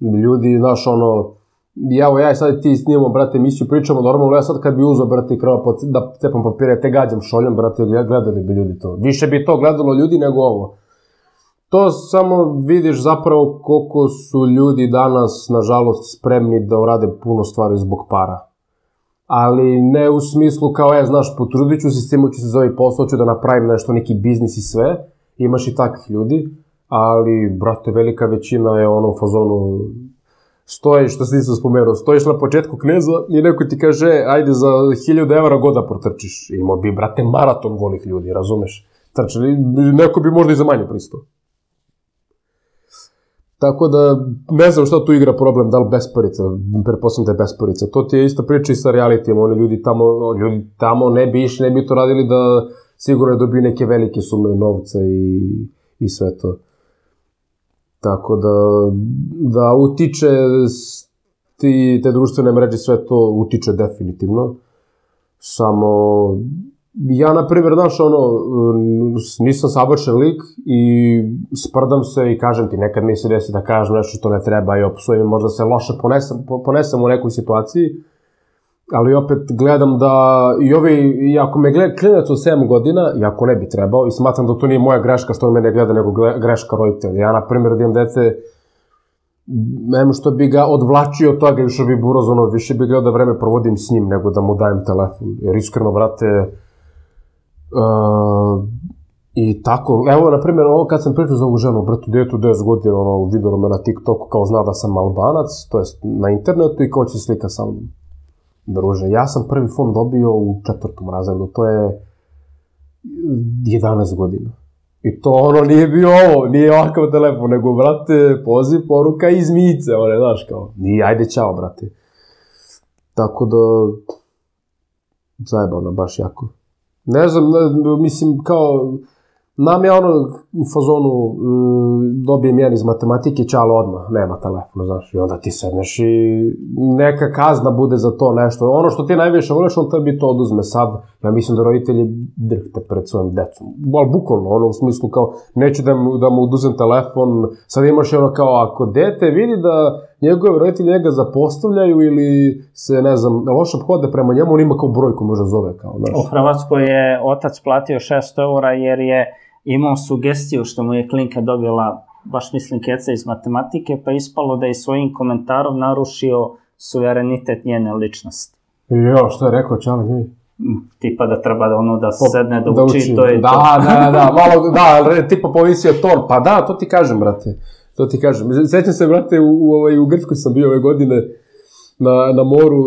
Ljudi, znaš, ono, javo, ja i sad ti snimamo, brate, emisiju, pričamo normalno, ja sad kad bi uzao, brate, krema da cepam papire, te gađam šoljom, brate, gledali bi ljudi to. Više bi to gledalo ljudi nego ovo. To samo vidiš zapravo koliko su ljudi danas, nažalost, spremni da urade puno stvari zbog para. Ali ne u smislu kao, ja, znaš, potrudit ću se, s tim ću se zove posao, ću da napravim nešto, neki biznis i sve. Imaš i takvih ljudi, ali, brate, velika većina je ono u fazonu, stojiš, što si nisam spomenuo, stojiš na početku kneza i neko ti kaže, ajde, za 1000 evra goda protrčiš. Imao bi, brate, maraton golih ljudi, razumeš? Trčali, neko bi možda i za manje pristao. Tako da, ne znam šta tu igra problem, da li besparica, preposlim te besparica. To ti je isto priča i sa realitijama, oni ljudi tamo ne bi išli, ne bi to radili da sigurno dobiju neke velike sume novca i sve to. Tako da utiče te društvene mreže, sve to utiče definitivno. Samo, ja, na primjer, znaš, ono, nisam savršen lik i sprdam se i kažem ti, nekad mi se desi da kažem nešto što ne treba i opsujem, možda se loše ponesem u nekoj situaciji, ali opet gledam da i ovi, ako me gleda klinac od 7 godina, iako ne bi trebao, i smatram da to nije moja greška što on mene gleda, nego greška roditelja. Ja, na primjer, da imam dete, nemo što bi ga odvlačio od toga, više bi buraz, ono, više bi gledao da vreme provodim s njim, nego da mu dajem telefon. Jer iskreno, brate, i tako, evo, na primjer, ovo kad sam pričao za ovu ženu, bratu, djetu 10 godina, ono, vidio me na TikToku, kao zna da sam Albanac, to jest na internetu, i kao će slika sa mnom. Druže, ja sam prvi fon dobio u 4. razredu, to je 11 godina. I to, ono, nije bio ovo, nije ovakav telefon, nego, brate, poziv, poruka i zmijice, one, znaš, kao, i ajde, čao, brate. Tako da, zajebano, baš jako. Ne znam, mislim, kao, nam je ono, u fazonu, dobijem jedan iz matematike, čalo odmah, nema telefona, znaš, i onda ti sedneš i neka kazna bude za to nešto. Ono što ti najviše voliš, on tebi to oduzme sad. Ja mislim da roditelji drhte pred svojim decom. Ali bukvalno, ono, u smislu kao, neću da mu oduzem telefon, sad imaš ono kao, ako dete vidi da njegove roditelji njega zapostavljaju ili se, ne znam, loše obhode prema njemu, on ima kao brojku, možda zove kao, znaš. U Hrvatskoj je otac platio 600 eura jer je imao sugestiju što mu je klinka dobila, baš mislim, keca iz matematike, pa ispalo da je svojim komentarom narušio suverenitet njene ličnosti. Jo, što je rekao, čale, njej? Tipa da treba da ono da sedne, da uči, to je to. Da, malo, da, tipa povisio ton, pa da, to ti kažem, brate. To ti kažem. Sjećam se, brate, u Grčkoj sam bio ove godine na moru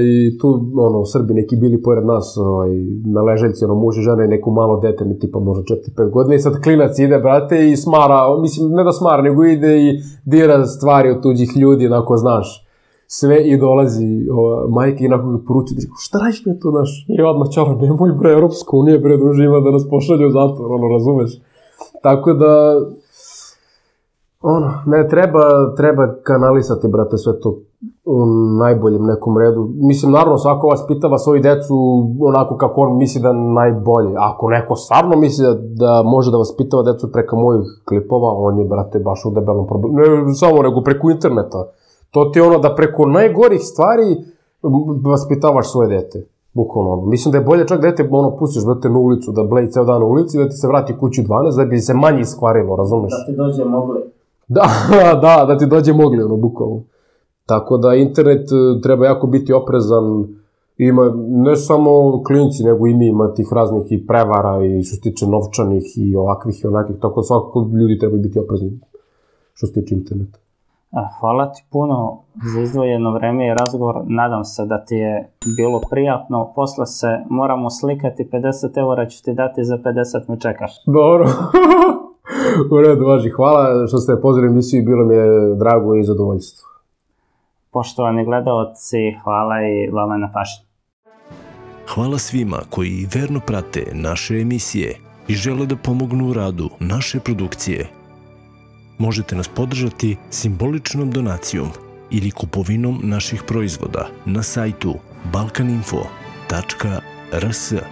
i tu, ono, Srbi neki bili pored nas, na leželjci, ono, muž i žena i neko malo dete, ne tipa možda 4–5 godine, i sad klinac ide, brate, i smara, mislim, ne da smara, nego ide i dira stvari od tuđih ljudi, onako, znaš, sve, i dolazi majke i onako ga poruči, šta radiš me to, znaš, i odmah, čalo, nemoj, bre, Europska unija, bre, družima da nas pošalju u zatvor, ono, razumeš? Tako da, Ne, treba kanalisati, brate, sve to u najboljem nekom redu. Mislim, naravno, svako vas pitava svoju decu onako kako on misli da najbolje. Ako neko stvarno misli da može da vas pitava decu preko mojih klipova, on je, brate, baš u debelom problemu. Ne samo, nego preko interneta. To ti je ono da preko najgorih stvari vas pitavaš svoje dete. Bukvalno ono. Mislim da je bolje čak dete, ono, pustiš dete na ulicu, da bleji ceo dan u ulici, da ti se vrati kući u 12, da bi se manje iskvarilo, razumeš? Da ti dođe mogli. Da ti dođe mogli, ono, bukvalno. Tako da internet treba jako biti oprezan, ima ne samo klinci, nego i mi ima tih raznih i prevara i što se tiče novčanih i ovakvih i onakvih, tako da svakako ljudi treba biti oprezni što se tiče interneta. Hvala ti puno za izdvojeno vreme i razgovor, nadam se da ti je bilo prijatno, posle se moramo slikati, 50 eura ću ti dati, za 50 me čekaš. Dobro. U redu, važi, hvala što ste pozvali emisiju, bilo mi je drago i zadovoljstvo. Poštovani gledalci, hvala i vama na pažnji. Hvala svima koji verno prate naše emisije i žele da pomognu u radu naše produkcije. Možete nas podržati simboličnom donacijom ili kupovinom naših proizvoda na sajtu balkaninfo.rs.